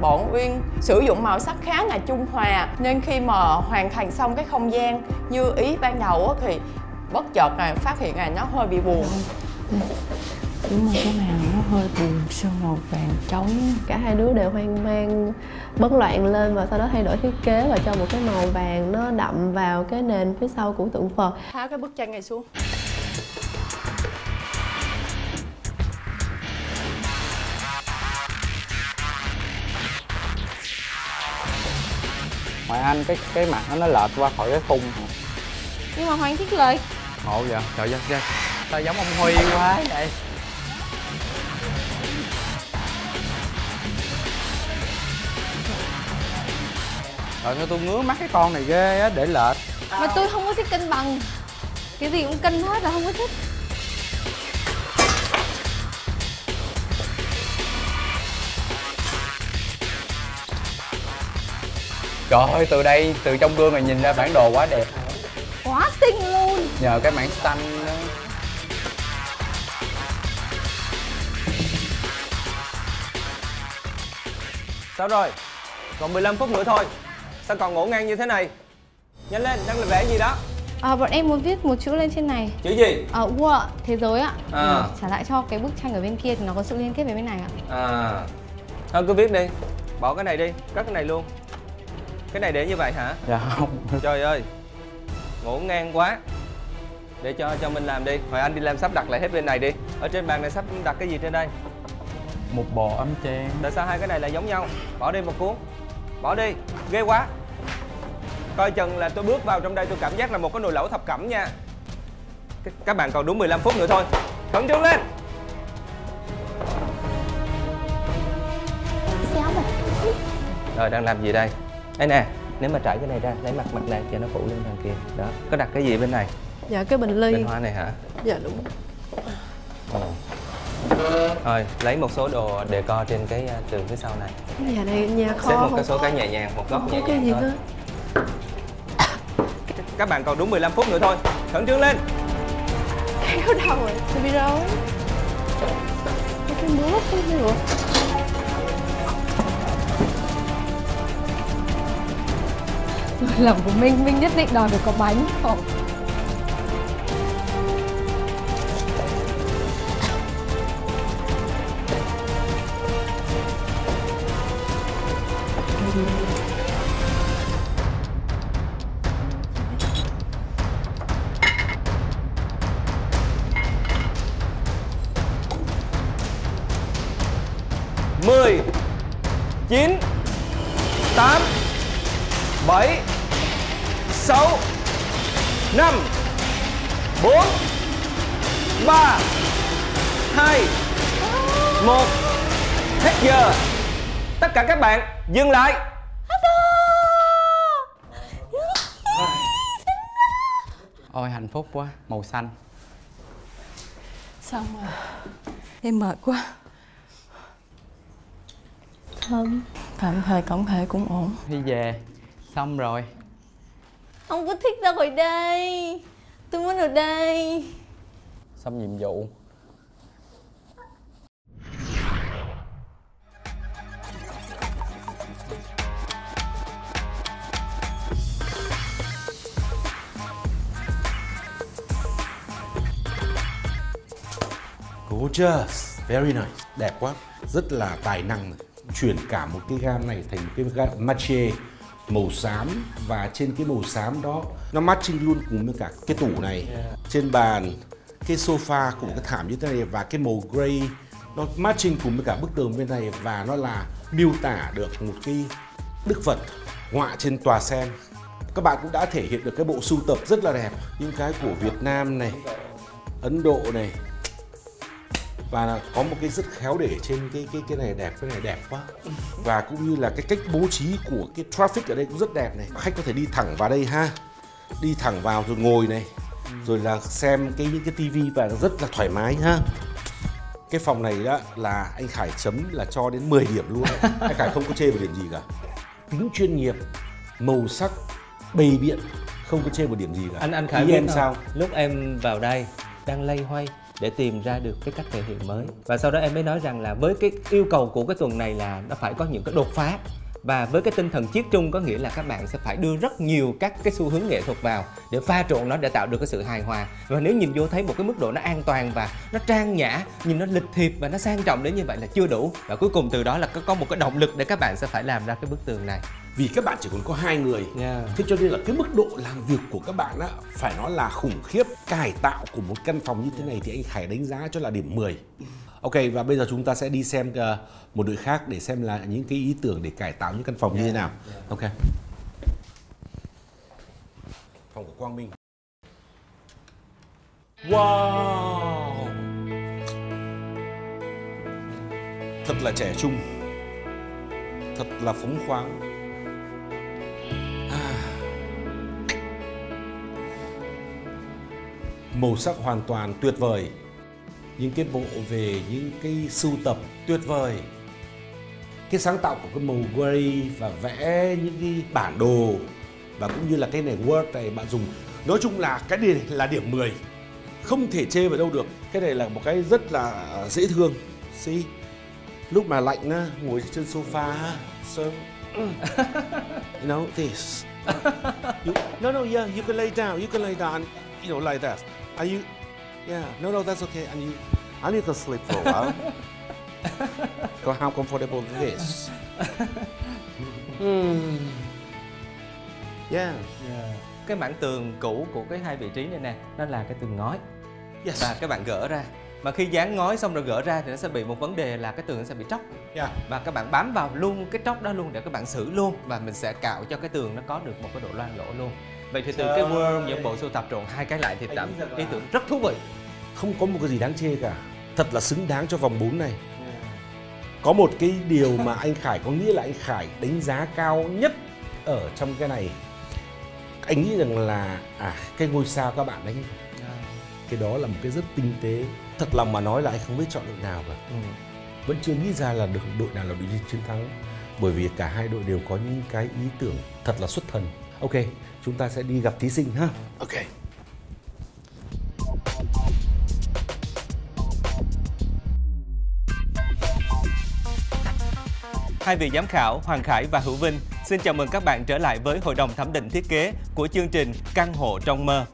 bọn Uyên sử dụng màu sắc khá là trung hòa, nên khi mà hoàn thành xong cái không gian như ý ban đầu thì bất chợt là phát hiện là nó hơi bị buồn. Đúng rồi, cái màu nó hơi buồn, sơn màu vàng chói. Cả hai đứa đều hoang mang bấn loạn lên và sau đó thay đổi thiết kế và cho một cái màu vàng nó đậm vào cái nền phía sau của tượng Phật. Tháo cái bức tranh này xuống. Hoài Anh, cái mặt nó lệch qua khỏi cái khung. Nhưng mà Hoàng Thiết Lợi. Ồ dạ, trời ơi, tao giống ông Huy quá vậy. Trời ơi, tôi ngứa mắt cái con này ghê á, để lệch. Mà tôi không có thích cân bằng. Cái gì cũng cân hết là không có thích. Trời ơi, từ đây, từ trong gương này nhìn ra bản đồ quá đẹp. Quá xinh luôn. Nhờ cái mảng xanh đó. Sao rồi? Còn 15 phút nữa thôi. Sao còn ngổn ngang như thế này? Nhanh lên, đang làm vẽ gì đó? Bọn em muốn viết một chữ lên trên này. Chữ gì? World, thế giới ạ. Trả lại cho cái bức tranh ở bên kia thì nó có sự liên kết với bên này ạ. Thôi cứ viết đi. Bỏ cái này đi, cất cái này luôn. Cái này để như vậy hả? Dạ không. Trời ơi, ngổn ngang quá. Để cho mình làm đi. Hoài Anh đi làm sắp đặt lại hết bên này đi. Ở trên bàn này sắp đặt cái gì trên đây? Một bộ ấm trang. Tại sao hai cái này lại giống nhau? Bỏ đi một cuốn. Bỏ đi, ghê quá. Coi chừng là tôi bước vào trong đây tôi cảm giác là một cái nồi lẩu thập cẩm nha. Các bạn còn đúng 15 phút nữa thôi. Khẩn trương lên. Rồi đang làm gì đây? Đây nè, nếu mà trải cái này ra, lấy mặt này cho nó phủ lên thằng kia. Đó, có đặt cái gì bên này? Dạ cái bình ly. Bình hoa này hả? Dạ đúng. Rồi, lấy một số đồ decor trên cái tường phía sau này. Cái nhà này nhà kho. Xếp một cái số cái nhẹ nhàng, một góc nhẹ nhàng thôi. Các bạn còn đúng 15 phút nữa thôi. Khẩn trương lên. Cái đâu đầu rồi, tôi bị rối. Cái búa không hiểu. Lầm của Minh nhất định đòi được có bánh không? Bạn dừng lại. Ôi hạnh phúc quá, màu xanh. Xong rồi. Em mệt quá. Thơm. Tạm thời tổng thể cũng ổn. Đi về. Xong rồi. Không có thích ra khỏi đây. Tôi muốn ở đây. Xong nhiệm vụ. Gorgeous, very nice. Đẹp quá, rất là tài năng. Chuyển cả một cái gam này thành cái gam mache màu xám. Và trên cái màu xám đó nó matching luôn cùng với cả cái tủ này. Trên bàn, cái sofa cũng có thảm như thế này. Và cái màu grey nó matching cùng với cả bức tường bên này. Và nó là miêu tả được một cái Đức Phật họa trên tòa sen. Các bạn cũng đã thể hiện được cái bộ sưu tập rất là đẹp. Những cái của Việt Nam này, Ấn Độ này và có một cái rất khéo để trên cái này đẹp, cái này đẹp quá, và cũng như là cái cách bố trí của cái traffic ở đây cũng rất đẹp này. Khách có thể đi thẳng vào đây ha, đi thẳng vào rồi ngồi này, rồi là xem những cái tivi và rất là thoải mái ha. Cái phòng này đó là anh Khải chấm là cho đến 10 điểm luôn. Anh Khải không có chê một điểm gì cả. Tính chuyên nghiệp, màu sắc, bày biện, không có chê một điểm gì cả. Anh Khải biết em sao? Lúc em vào đây đang lay hoay để tìm ra được cái cách thể hiện mới, và sau đó em mới nói rằng là với cái yêu cầu của cái tuần này là nó phải có những cái đột phá, và với cái tinh thần chiết chung có nghĩa là các bạn sẽ phải đưa rất nhiều các cái xu hướng nghệ thuật vào để pha trộn nó để tạo được cái sự hài hòa. Và nếu nhìn vô thấy một cái mức độ nó an toàn và nó trang nhã, nhìn nó lịch thiệp và nó sang trọng đến như vậy là chưa đủ, và cuối cùng từ đó là có một cái động lực để các bạn sẽ phải làm ra cái bức tường này. Vì các bạn chỉ còn có 2 người, thế cho nên là cái mức độ làm việc của các bạn á, phải nói là khủng khiếp. Cải tạo của một căn phòng như thế này thì anh Khải đánh giá cho là điểm 10. Ok, và bây giờ chúng ta sẽ đi xem một đội khác để xem là những cái ý tưởng để cải tạo những căn phòng như thế nào. Ok. Phòng của Quang Minh. Wow, thật là trẻ trung, thật là phóng khoáng. Màu sắc hoàn toàn tuyệt vời, những cái bộ về những cái sưu tập tuyệt vời, cái sáng tạo của cái màu gray và vẽ những cái bản đồ, và cũng như là cái này word này bạn dùng. Nói chung là cái này là điểm 10, không thể chê vào đâu được. Cái này là một cái rất là dễ thương. See? Lúc mà lạnh á, ngồi trên sofa ha, so you know this, you, no yeah, you can lay down, you know like that, are you, yeah, no that's okay, and you can sleep for a while. How comfortable this? Yeah. Cái mảng tường cũ của cái 2 vị trí này nè, nó là cái tường ngói, và các bạn gỡ ra. Mà khi dán ngói xong rồi gỡ ra thì nó sẽ bị một vấn đề là cái tường nó sẽ bị tróc, và các bạn bám vào luôn cái tróc đó luôn để các bạn xử luôn, và mình sẽ cạo cho cái tường nó có được một cái độ loang lỗ luôn. Vậy thì từ cái world những bộ sưu tập trộn 2 cái lại thì tạm ý tưởng rất thú vị, không có một cái gì đáng chê cả, thật là xứng đáng cho vòng 4 này. Có một cái điều mà anh Khải có nghĩa là anh Khải đánh giá cao nhất ở trong cái này, anh nghĩ rằng là cái ngôi sao các bạn đánh cái đó là một cái rất tinh tế. Thật lòng mà nói là anh không biết chọn đội nào cả, vẫn chưa nghĩ ra là được đội nào là đội chiến thắng, bởi vì cả 2 đội đều có những cái ý tưởng thật là xuất thần. Ok, chúng ta sẽ đi gặp thí sinh ha. Ok. Hai vị giám khảo Hoàng Khải và Hữu Vinh xin chào mừng các bạn trở lại với Hội đồng Thẩm định Thiết kế của chương trình Căn hộ trong mơ.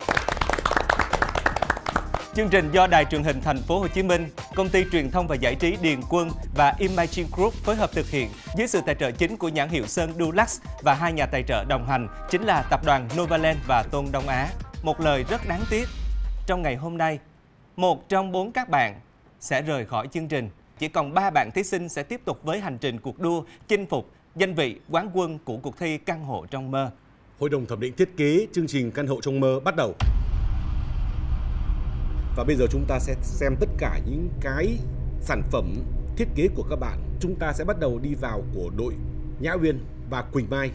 Chương trình do Đài Truyền hình Thành phố Hồ Chí Minh, Công ty Truyền thông và Giải trí Điền Quân và Imagine Group phối hợp thực hiện dưới sự tài trợ chính của nhãn hiệu Sun Deluxe, và 2 nhà tài trợ đồng hành chính là tập đoàn Novaland và Tôn Đông Á. Một lời rất đáng tiếc, trong ngày hôm nay, 1 trong 4 các bạn sẽ rời khỏi chương trình. Chỉ còn 3 bạn thí sinh sẽ tiếp tục với hành trình cuộc đua chinh phục danh vị quán quân của cuộc thi Căn hộ trong mơ. Hội đồng thẩm định thiết kế chương trình Căn hộ trong mơ bắt đầu. Và bây giờ chúng ta sẽ xem tất cả những cái sản phẩm thiết kế của các bạn. Chúng ta sẽ bắt đầu đi vào của đội Nhã Uyên và Quỳnh Mai.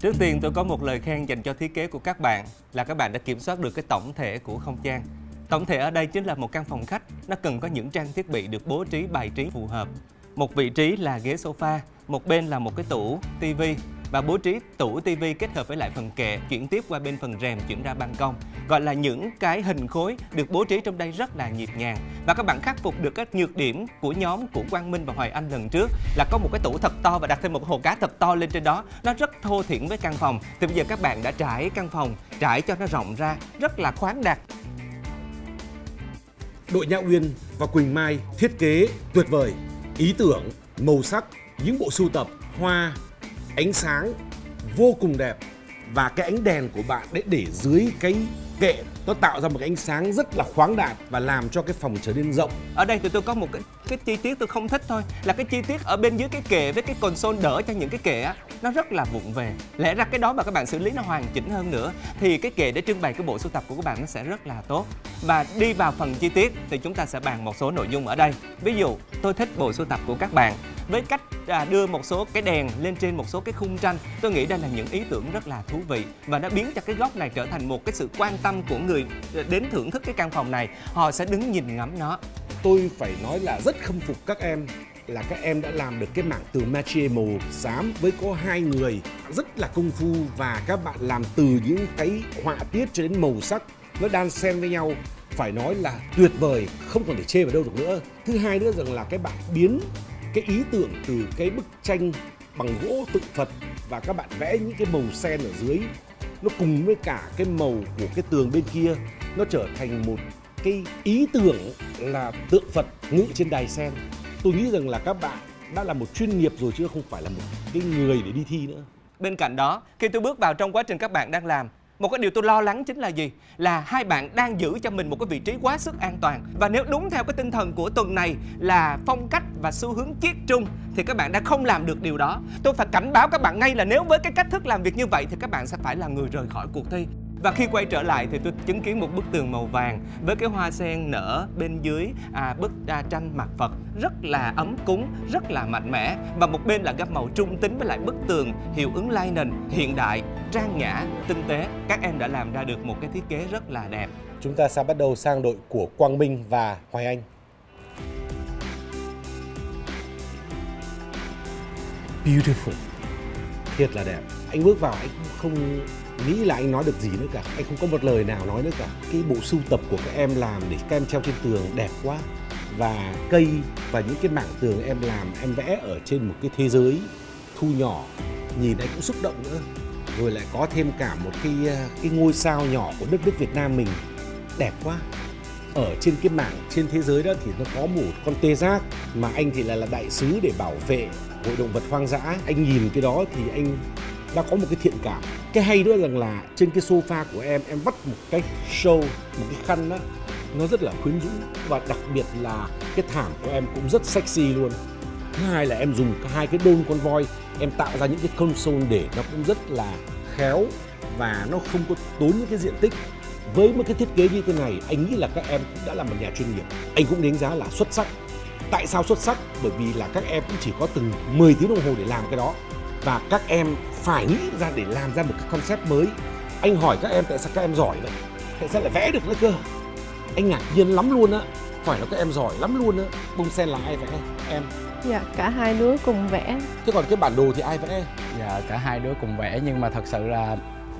Trước tiên tôi có một lời khen dành cho thiết kế của các bạn là các bạn đã kiểm soát được cái tổng thể của không gian. Tổng thể ở đây chính là một căn phòng khách, nó cần có những trang thiết bị được bố trí bài trí phù hợp. Một vị trí là ghế sofa, một bên là một cái tủ tivi, và bố trí tủ tivi kết hợp với lại phần kệ chuyển tiếp qua bên phần rèm chuyển ra ban công, gọi là những cái hình khối được bố trí trong đây rất là nhịp nhàng. Và các bạn khắc phục được các nhược điểm của nhóm của Quang Minh và Hoài Anh lần trước là có một cái tủ thật to và đặt thêm một hồ cá thật to lên trên đó, nó rất thô thiển với căn phòng. Thì bây giờ các bạn đã trải căn phòng, trải cho nó rộng ra rất là khoáng đạt. Đội Nhã Uyên và Quỳnh Mai thiết kế tuyệt vời, ý tưởng, màu sắc, những bộ sưu tập, hoa, ánh sáng vô cùng đẹp, Và cái ánh đèn của bạn để dưới cái kệ nó tạo ra một cái ánh sáng rất là khoáng đạt và làm cho cái phòng trở nên rộng. Ở đây tụi tôi có một cái chi tiết tôi không thích thôi, là cái chi tiết ở bên dưới cái kệ với cái console đỡ cho những cái kệ á, nó rất là vụng về. Lẽ ra cái đó mà các bạn xử lý nó hoàn chỉnh hơn nữa thì cái kệ để trưng bày cái bộ sưu tập của các bạn nó sẽ rất là tốt. Và đi vào phần chi tiết thì chúng ta sẽ bàn một số nội dung ở đây. Ví dụ tôi thích bộ sưu tập của các bạn với cách đưa một số cái đèn lên trên một số cái khung tranh. Tôi nghĩ đây là những ý tưởng rất là thú vị và nó biến cho cái góc này trở thành một cái sự quan tâm của người đến thưởng thức cái căn phòng này. Họ sẽ đứng nhìn ngắm nó. Tôi phải nói là rất khâm phục các em, là các em đã làm được cái mảng từ magie màu xám với có hai người rất là công phu, và các bạn làm từ những cái họa tiết cho đến màu sắc nó đan xen với nhau. Phải nói là tuyệt vời, không còn thể chê vào đâu được nữa. Thứ hai nữa rằng là cái bạn biến cái ý tưởng từ cái bức tranh bằng gỗ tượng Phật và các bạn vẽ những cái màu sen ở dưới, nó cùng với cả cái màu của cái tường bên kia, nó trở thành một cái ý tưởng là tượng Phật ngự trên đài sen. Tôi nghĩ rằng là các bạn đã là một chuyên nghiệp rồi chứ không phải là một cái người để đi thi nữa. Bên cạnh đó, khi tôi bước vào trong quá trình các bạn đang làm, một cái điều tôi lo lắng chính là gì? Là hai bạn đang giữ cho mình một cái vị trí quá sức an toàn. Và nếu đúng theo cái tinh thần của tuần này là phong cách và xu hướng chiết trung thì các bạn đã không làm được điều đó. Tôi phải cảnh báo các bạn ngay là nếu với cái cách thức làm việc như vậy thì các bạn sẽ phải là người rời khỏi cuộc thi. Và khi quay trở lại thì tôi chứng kiến một bức tường màu vàng với cái hoa sen nở bên dưới bức tranh mặt Phật rất là ấm cúng, rất là mạnh mẽ. Và một bên là gam màu trung tính với lại bức tường hiệu ứng Leinen hiện đại, trang nhã, tinh tế. Các em đã làm ra được một cái thiết kế rất là đẹp. Chúng ta sẽ bắt đầu sang đội của Quang Minh và Hoài Anh. Beautiful, thiệt là đẹp. Anh bước vào anh không nghĩ là anh nói được gì nữa cả, anh không có một lời nào nói nữa cả. Cái bộ sưu tập của các em làm để các em treo trên tường đẹp quá. Và cây và những cái mảng tường em làm, em vẽ ở trên một cái thế giới thu nhỏ, nhìn anh cũng xúc động nữa. Rồi lại có thêm cả một cái ngôi sao nhỏ của đất nước Việt Nam mình, đẹp quá. Ở trên cái mảng trên thế giới đó thì nó có một con tê giác, mà anh thì là đại sứ để bảo vệ hội động vật hoang dã. Anh nhìn cái đó thì anh đã có một cái thiện cảm. Cái hay nữa rằng là trên cái sofa của em vắt một cái show, một cái khăn đó, nó rất là quyến rũ. Và đặc biệt là cái thảm của em cũng rất sexy luôn. Thứ hai là em dùng hai cái đôn con voi, em tạo ra những cái console để nó cũng rất là khéo và nó không có tốn những cái diện tích. Với một cái thiết kế như thế này, anh nghĩ là các em cũng đã là một nhà chuyên nghiệp. Anh cũng đánh giá là xuất sắc. Tại sao xuất sắc? Bởi vì là các em cũng chỉ có từng 10 tiếng đồng hồ để làm cái đó. Và các em phải nghĩ ra để làm ra một cái concept mới. Anh hỏi các em tại sao các em giỏi vậy? Tại sao lại vẽ được nữa cơ? Anh ngạc nhiên lắm luôn á. Phải là các em giỏi lắm luôn á. Bông sen là ai vẽ? Em. Dạ, cả hai đứa cùng vẽ. Thế còn cái bản đồ thì ai vẽ? Dạ, cả hai đứa cùng vẽ. Nhưng mà thật sự là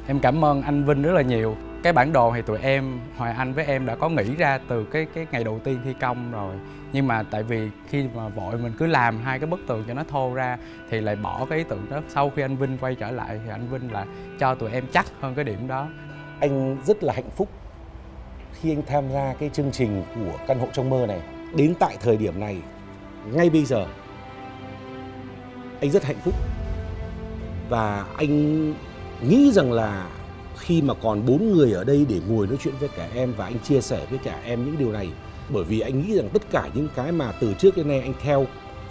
em cảm ơn anh Vinh rất là nhiều. Cái bản đồ thì tụi em, Hoài Anh với em đã có nghĩ ra từ cái ngày đầu tiên thi công rồi. Nhưng mà tại vì khi mà vội mình cứ làm hai cái bức tường cho nó thô ra thì lại bỏ cái ý tưởng đó. Sau khi anh Vinh quay trở lại thì anh Vinh là cho tụi em chắc hơn cái điểm đó. Anh rất là hạnh phúc khi anh tham gia cái chương trình của Căn hộ trong mơ này. Đến tại thời điểm này, ngay bây giờ, anh rất hạnh phúc. Và anh nghĩ rằng là khi mà còn 4 người ở đây để ngồi nói chuyện với cả em và anh chia sẻ với cả em những điều này, bởi vì anh nghĩ rằng tất cả những cái mà từ trước đến nay anh theo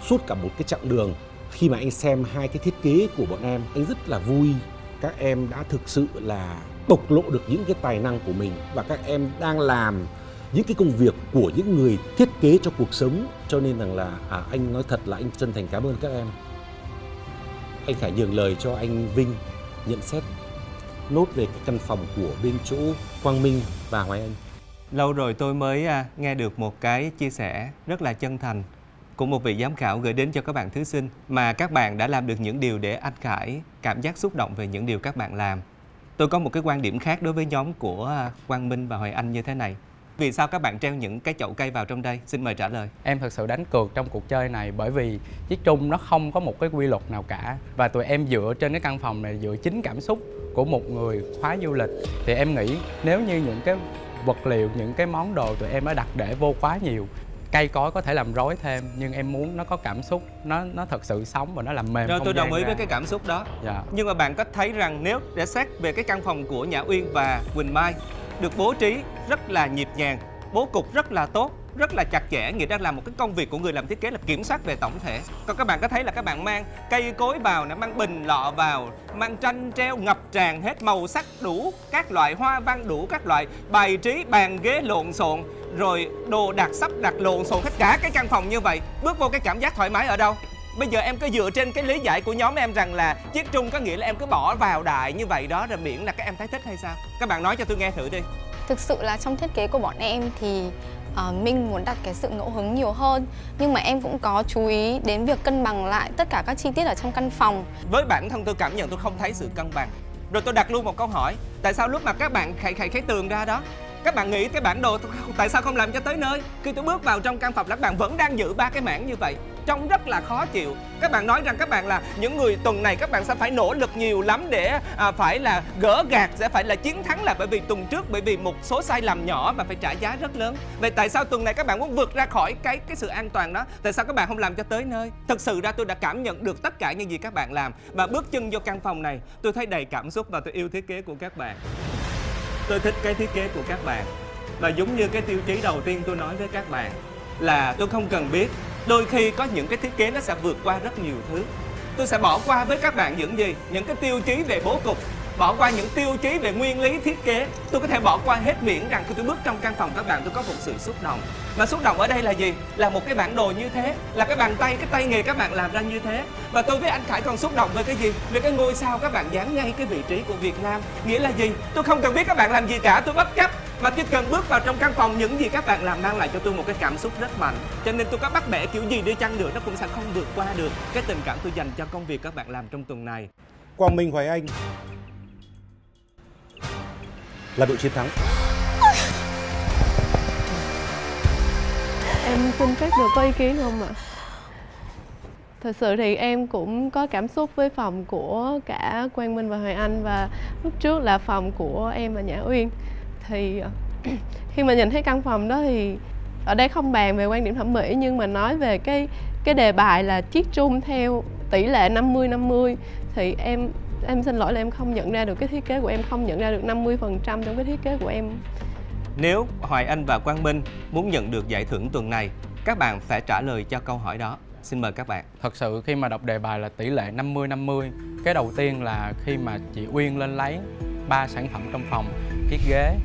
suốt cả một cái chặng đường, khi mà anh xem hai cái thiết kế của bọn em, anh rất là vui. Các em đã thực sự là bộc lộ được những cái tài năng của mình, và các em đang làm những cái công việc của những người thiết kế cho cuộc sống. Cho nên rằng là anh nói thật là anh chân thành cảm ơn các em. Anh Khải nhường lời cho anh Vinh nhận xét nốt về cái căn phòng của bên chỗ Quang Minh và Hoài Anh. Lâu rồi tôi mới nghe được một cái chia sẻ rất là chân thành của một vị giám khảo gửi đến cho các bạn thí sinh, mà các bạn đã làm được những điều để anh Khải cảm giác xúc động về những điều các bạn làm. Tôi có một cái quan điểm khác đối với nhóm của Quang Minh và Hoài Anh như thế này. Vì sao các bạn treo những cái chậu cây vào trong đây? Xin mời trả lời. Em thật sự đánh cược trong cuộc chơi này, bởi vì chiếc trung nó không có một cái quy luật nào cả. Và tụi em dựa trên cái căn phòng này, dựa chính cảm xúc của một người khóa du lịch. Thì em nghĩ nếu như những cái vật liệu, những cái món đồ tụi em đã đặt để vô quá nhiều, cây cối có thể làm rối thêm, nhưng em muốn nó có cảm xúc, nó thật sự sống và nó làm mềm. Rồi, không, tôi đồng ý ra với cái cảm xúc đó. Dạ. Nhưng mà bạn có thấy rằng nếu để xét về cái căn phòng của Nhã Uyên và Quỳnh Mai, được bố trí rất là nhịp nhàng, bố cục rất là tốt, rất là chặt chẽ, nghĩa đang làm một cái công việc của người làm thiết kế là kiểm soát về tổng thể. Còn các bạn có thấy là các bạn mang cây cối vào, mang bình lọ vào, mang tranh treo ngập tràn hết, màu sắc đủ, các loại hoa văn đủ, các loại bài trí, bàn ghế lộn xộn, rồi đồ đạc sắp đặt lộn xộn hết cả cái căn phòng như vậy. Bước vô cái cảm giác thoải mái ở đâu? Bây giờ em cứ dựa trên cái lý giải của nhóm em rằng là chiếc trung có nghĩa là em cứ bỏ vào đại như vậy đó, rồi miễn là các em thấy thích hay sao? Các bạn nói cho tôi nghe thử đi. Thực sự là trong thiết kế của bọn em thì Minh muốn đặt cái sự ngẫu hứng nhiều hơn, nhưng mà em cũng có chú ý đến việc cân bằng lại tất cả các chi tiết ở trong căn phòng. Với bản thân tôi cảm nhận tôi không thấy sự cân bằng. Rồi tôi đặt luôn một câu hỏi: tại sao lúc mà các bạn khẩy tường ra đó, các bạn nghĩ cái bản đồ tại sao không làm cho tới nơi? Khi tôi bước vào trong căn phòng, các bạn vẫn đang giữ ba cái mảng như vậy, trông rất là khó chịu. Các bạn nói rằng các bạn là những người tuần này các bạn sẽ phải nỗ lực nhiều lắm để phải là gỡ gạc, sẽ phải là chiến thắng, là bởi vì tuần trước bởi vì một số sai lầm nhỏ mà phải trả giá rất lớn. Vậy tại sao tuần này các bạn muốn vượt ra khỏi cái sự an toàn đó? Tại sao các bạn không làm cho tới nơi? Thật sự ra tôi đã cảm nhận được tất cả những gì các bạn làm, và bước chân vô căn phòng này tôi thấy đầy cảm xúc và tôi yêu thiết kế của các bạn. Tôi thích cái thiết kế của các bạn. Và giống như cái tiêu chí đầu tiên tôi nói với các bạn là tôi không cần biết. Đôi khi có những cái thiết kế nó sẽ vượt qua rất nhiều thứ. Tôi sẽ bỏ qua với các bạn những gì? Những cái tiêu chí về bố cục, bỏ qua những tiêu chí về nguyên lý thiết kế. Tôi có thể bỏ qua hết, miễn rằng khi tôi bước trong căn phòng các bạn tôi có một sự xúc động. Mà xúc động ở đây là gì? Là một cái bản đồ như thế, là cái bàn tay, cái tay nghề các bạn làm ra như thế. Và tôi với anh Khải còn xúc động về cái gì? Về cái ngôi sao các bạn dán ngay cái vị trí của Việt Nam. Nghĩa là gì? Tôi không cần biết các bạn làm gì cả, tôi bất chấp. Mà chỉ cần bước vào trong căn phòng, những gì các bạn làm mang lại cho tôi một cái cảm xúc rất mạnh. Cho nên tôi có bắt bẻ kiểu gì đi chăng nữa, nó cũng sẽ không vượt qua được cái tình cảm tôi dành cho công việc các bạn làm trong tuần này. Quang Minh, Hoài Anh là đội chiến thắng. Em xin phép được có ý kiến không ạ? Thật sự thì em cũng có cảm xúc với phòng của cả Quang Minh và Hoài Anh, và lúc trước là phòng của em và Nhã Uyên. Thì khi mà nhìn thấy căn phòng đó thì ở đây không bàn về quan điểm thẩm mỹ, nhưng mà nói về cái đề bài là chiếc trung theo tỷ lệ 50-50 thì em xin lỗi là em không nhận ra được cái thiết kế của em, không nhận ra được 50% trong cái thiết kế của em. Nếu Hoài Anh và Quang Minh muốn nhận được giải thưởng tuần này, các bạn phải trả lời cho câu hỏi đó. Xin mời các bạn. Thật sự khi mà đọc đề bài là tỷ lệ 50-50. Cái đầu tiên là khi mà chị Uyên lên lấy ba sản phẩm trong phòng: chiếc ghế,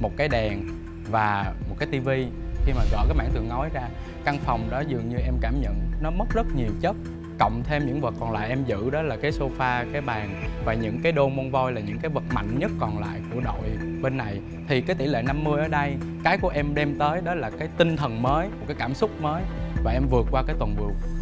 một cái đèn và một cái tivi. Khi mà gỡ cái mảng tường ngói ra, căn phòng đó dường như em cảm nhận nó mất rất nhiều chất. Cộng thêm những vật còn lại em giữ đó là cái sofa, cái bàn và những cái đô mông voi là những cái vật mạnh nhất còn lại của đội bên này. Thì cái tỷ lệ 50 ở đây, cái của em đem tới đó là cái tinh thần mới, một cái cảm xúc mới. Và em vượt qua cái tuần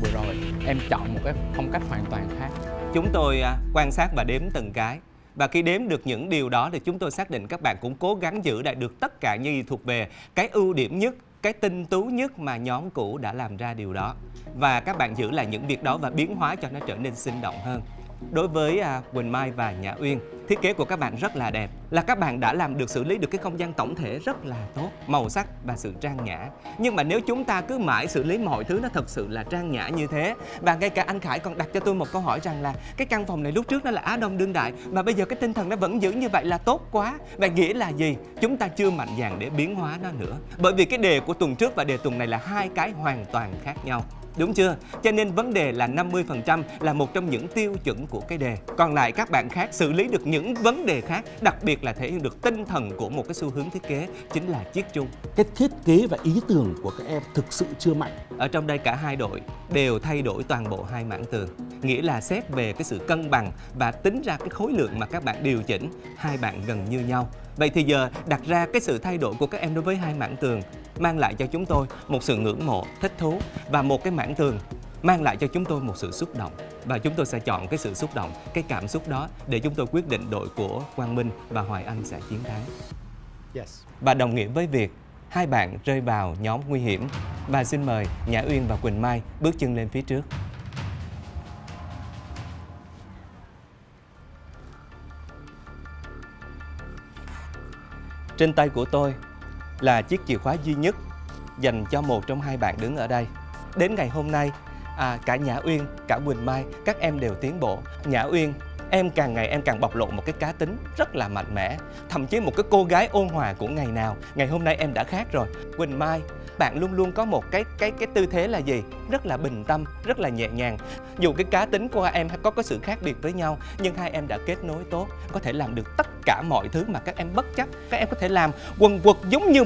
vừa rồi, em chọn một cái phong cách hoàn toàn khác. Chúng tôi quan sát và đếm từng cái. Và khi đếm được những điều đó thì chúng tôi xác định các bạn cũng cố gắng giữ lại được tất cả những gì thuộc về cái ưu điểm nhất, cái tinh tú nhất mà nhóm cũ đã làm ra điều đó. Và các bạn giữ lại những việc đó và biến hóa cho nó trở nên sinh động hơn. Đối với Quỳnh Mai và Nhã Uyên, thiết kế của các bạn rất là đẹp. Là các bạn đã làm được, xử lý được cái không gian tổng thể rất là tốt, màu sắc và sự trang nhã. Nhưng mà nếu chúng ta cứ mãi xử lý mọi thứ nó thật sự là trang nhã như thế. Và ngay cả anh Khải còn đặt cho tôi một câu hỏi rằng là cái căn phòng này lúc trước nó là Á Đông đương đại, mà bây giờ cái tinh thần nó vẫn giữ như vậy là tốt quá. Và nghĩa là gì? Chúng ta chưa mạnh dạn để biến hóa nó nữa. Bởi vì cái đề của tuần trước và đề tuần này là hai cái hoàn toàn khác nhau, đúng chưa? Cho nên vấn đề là 50% là một trong những tiêu chuẩn của cái đề. Còn lại các bạn khác xử lý được những vấn đề khác, đặc biệt là thể hiện được tinh thần của một cái xu hướng thiết kế, chính là chiếc chung. Cái thiết kế và ý tưởng của các em thực sự chưa mạnh. Ở trong đây cả hai đội đều thay đổi toàn bộ hai mảng tường. Nghĩa là xét về cái sự cân bằng và tính ra cái khối lượng mà các bạn điều chỉnh, hai bạn gần như nhau. Vậy thì giờ đặt ra cái sự thay đổi của các em đối với hai mảng tường mang lại cho chúng tôi một sự ngưỡng mộ, thích thú, và một cái mảng tường mang lại cho chúng tôi một sự xúc động. Và chúng tôi sẽ chọn cái sự xúc động, cái cảm xúc đó để chúng tôi quyết định đội của Quang Minh và Hoài Anh sẽ chiến thắng. Yes. Và đồng nghĩa với việc hai bạn rơi vào nhóm nguy hiểm. Và xin mời Nhã Uyên và Quỳnh Mai bước chân lên phía trước. Trên tay của tôi là chiếc chìa khóa duy nhất dành cho một trong hai bạn đứng ở đây. Đến ngày hôm nay, cả Nhã Uyên, cả Quỳnh Mai, các em đều tiến bộ. Nhã Uyên, em càng ngày em càng bộc lộ một cái cá tính rất là mạnh mẽ. Thậm chí một cái cô gái ôn hòa của ngày nào, ngày hôm nay em đã khác rồi. Quỳnh Mai, bạn luôn luôn có một cái tư thế là gì? Rất là bình tâm, rất là nhẹ nhàng. Dù cái cá tính của hai em có sự khác biệt với nhau, nhưng hai em đã kết nối tốt, có thể làm được tất cả mọi thứ mà các em bất chấp. Các em có thể làm quần quật giống như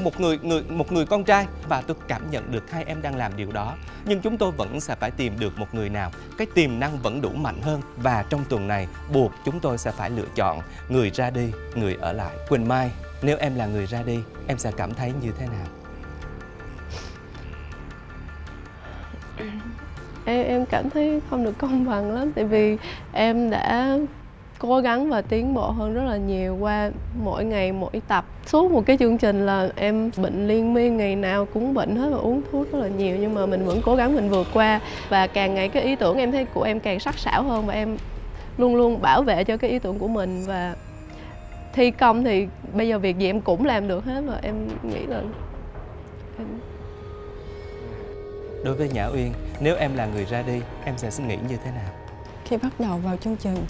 một người con trai. Và tôi cảm nhận được hai em đang làm điều đó. Nhưng chúng tôi vẫn sẽ phải tìm được một người nào cái tiềm năng vẫn đủ mạnh hơn. Và trong tuần này, buộc chúng tôi sẽ phải lựa chọn người ra đi, người ở lại. Quỳnh Mai, nếu em là người ra đi, em sẽ cảm thấy như thế nào? Em cảm thấy không được công bằng lắm. Tại vì em đã cố gắng và tiến bộ hơn rất là nhiều qua mỗi ngày, mỗi tập. Suốt một cái chương trình là em bệnh liên miên, ngày nào cũng bệnh hết và uống thuốc rất là nhiều. Nhưng mà mình vẫn cố gắng mình vượt qua. Và càng ngày cái ý tưởng em thấy của em càng sắc sảo hơn. Và em luôn luôn bảo vệ cho cái ý tưởng của mình. Và thi công thì bây giờ việc gì em cũng làm được hết. Và em nghĩ là... Đối với Nhã Uyên, nếu em là người ra đi, em sẽ suy nghĩ như thế nào? Khi bắt đầu vào chương trình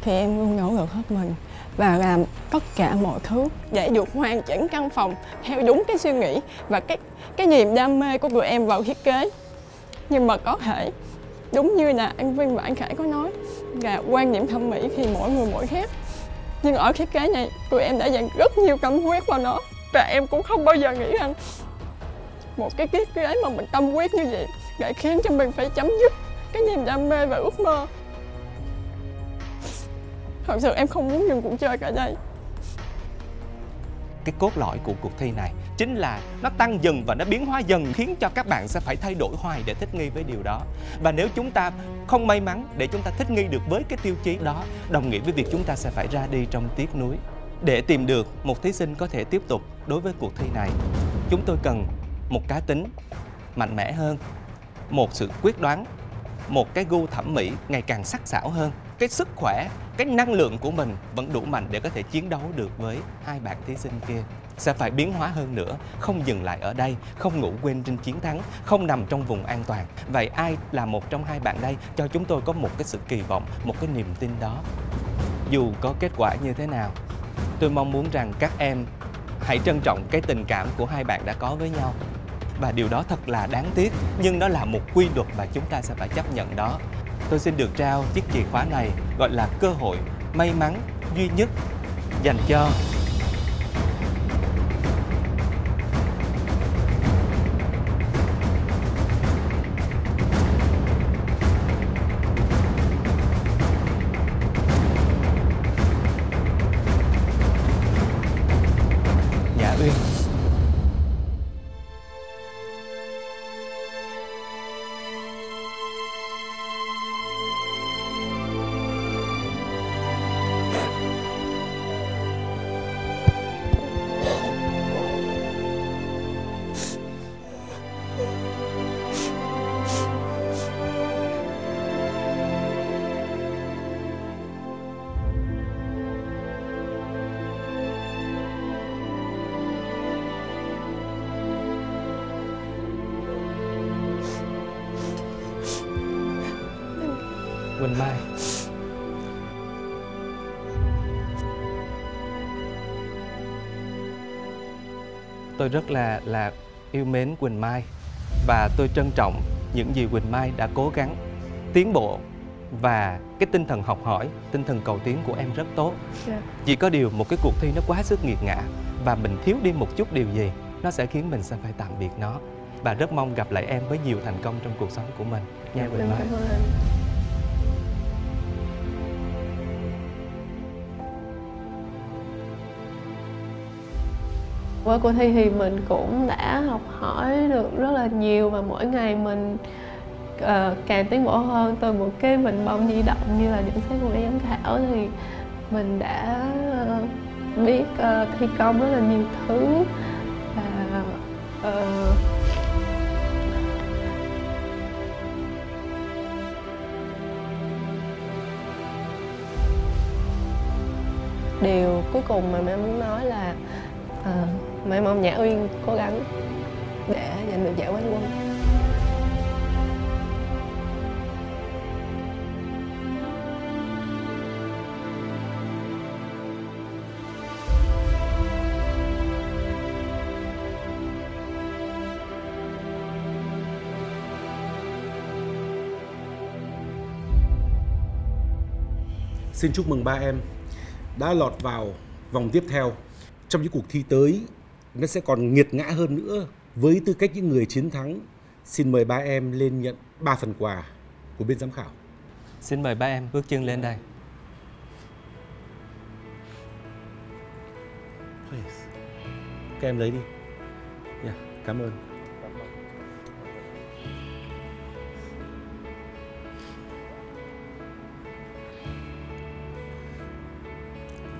thì em luôn nỗ lực hết mình và làm tất cả mọi thứ để được hoàn chỉnh căn phòng theo đúng cái suy nghĩ và cái niềm đam mê của tụi em vào thiết kế. Nhưng mà có thể đúng như là anh Vinh và anh Khải có nói là quan niệm thẩm mỹ thì mỗi người mỗi khác. Nhưng ở thiết kế này, tụi em đã dành rất nhiều tâm huyết vào nó và em cũng không bao giờ nghĩ rằng một cái thiết kế mà mình tâm huyết như vậy lại khiến cho mình phải chấm dứt cái niềm đam mê và ước mơ. Thật sự em không muốn dừng cuộc chơi cả đây. Cái cốt lõi của cuộc thi này chính là nó tăng dần và nó biến hóa dần, khiến cho các bạn sẽ phải thay đổi hoài để thích nghi với điều đó. Và nếu chúng ta không may mắn để chúng ta thích nghi được với cái tiêu chí đó, đồng nghĩa với việc chúng ta sẽ phải ra đi trong tiếc nuối. Để tìm được một thí sinh có thể tiếp tục đối với cuộc thi này, chúng tôi cần một cá tính mạnh mẽ hơn, một sự quyết đoán, một cái gu thẩm mỹ ngày càng sắc sảo hơn. Cái sức khỏe, cái năng lượng của mình vẫn đủ mạnh để có thể chiến đấu được với hai bạn thí sinh kia. Sẽ phải biến hóa hơn nữa, không dừng lại ở đây, không ngủ quên trên chiến thắng, không nằm trong vùng an toàn. Vậy ai là một trong hai bạn đây? Cho chúng tôi có một cái sự kỳ vọng, một cái niềm tin đó. Dù có kết quả như thế nào, tôi mong muốn rằng các em hãy trân trọng cái tình cảm của hai bạn đã có với nhau. Và điều đó thật là đáng tiếc, nhưng nó là một quy luật mà chúng ta sẽ phải chấp nhận đó. Tôi xin được trao chiếc chìa khóa này, gọi là cơ hội may mắn duy nhất dành cho Nhã Uyên. Quỳnh Mai, tôi rất là yêu mến Quỳnh Mai và tôi trân trọng những gì Quỳnh Mai đã cố gắng tiến bộ và cái tinh thần học hỏi, tinh thần cầu tiến của em rất tốt. Chỉ có điều một cái cuộc thi nó quá sức nghiệt ngã và mình thiếu đi một chút điều gì, nó sẽ khiến mình sẽ phải tạm biệt nó. Và rất mong gặp lại em với nhiều thành công trong cuộc sống của mình nha Quỳnh Mai. Qua cuộc thi thì mình cũng đã học hỏi được rất là nhiều và mỗi ngày mình càng tiến bộ hơn. Từ một cái bình bông di động như là nhận xét của giám khảo thì mình đã biết thi công rất là nhiều thứ và điều cuối cùng mà mẹ muốn nói là mẹ mong Nhã Uyên cố gắng để giành được giải quán quân. Xin chúc mừng ba em đã lọt vào vòng tiếp theo. Trong những cuộc thi tới, nó sẽ còn nghiệt ngã hơn nữa. Với tư cách những người chiến thắng, xin mời ba em lên nhận 3 phần quà của bên giám khảo. Xin mời ba em bước chân lên đây. Please. Các em lấy đi. Yeah, cảm ơn.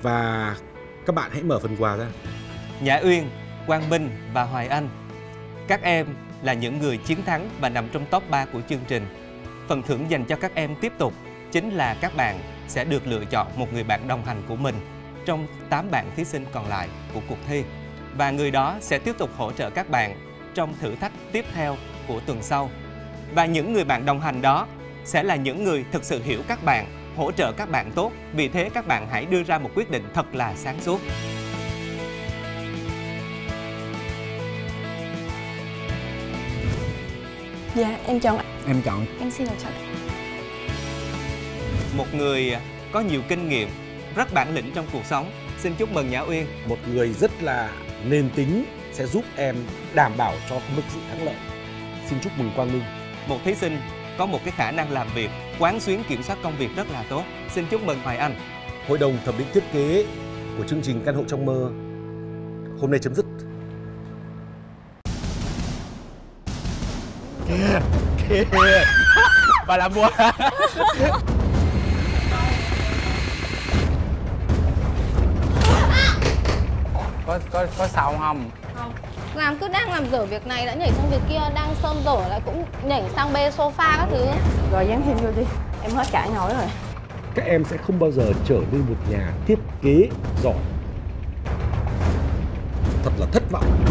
Và các bạn hãy mở phần quà ra. Nhã Uyên, Quang Minh và Hoài Anh, các em là những người chiến thắng và nằm trong top 3 của chương trình. Phần thưởng dành cho các em tiếp tục chính là các bạn sẽ được lựa chọn một người bạn đồng hành của mình trong 8 bạn thí sinh còn lại của cuộc thi. Và người đó sẽ tiếp tục hỗ trợ các bạn trong thử thách tiếp theo của tuần sau. Và những người bạn đồng hành đó sẽ là những người thực sự hiểu các bạn, hỗ trợ các bạn tốt. Vì thế các bạn hãy đưa ra một quyết định thật là sáng suốt. Dạ, em chọn. Em chọn. Em xin lựa chọn. Một người có nhiều kinh nghiệm, rất bản lĩnh trong cuộc sống. Xin chúc mừng Nhã Uyên. Một người rất là nền tính sẽ giúp em đảm bảo cho mức sự thắng lợi. Xin chúc mừng Quang Minh. Một thí sinh có một cái khả năng làm việc, quán xuyến kiểm soát công việc rất là tốt. Xin chúc mừng Hoài Anh. Hội đồng thẩm định thiết kế của chương trình Căn hộ trong mơ hôm nay chấm dứt. Bà làm buồn. Có sao không? Không. Làm cứ đang làm dở việc này đã nhảy sang việc kia, đang sơn dở lại cũng nhảy sang bê sofa các thứ. Rồi dán thêm vô đi, em hết cả nổi rồi. Các em sẽ không bao giờ trở nên một nhà thiết kế giỏi. Thật là thất vọng.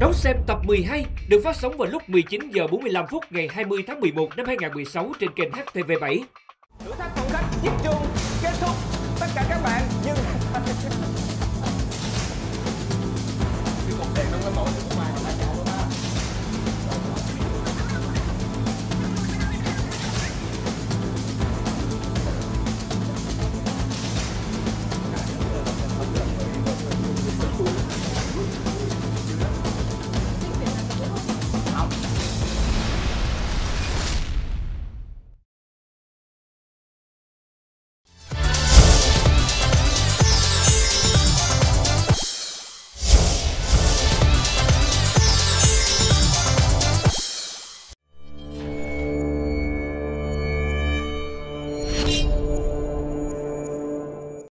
Đón xem tập 12 được phát sóng vào lúc 19h45 ngày 20 tháng 11 năm 2016 trên kênh HTV7. Thử thách phòng khách giết chuông kết thúc, tất cả các bạn dừng.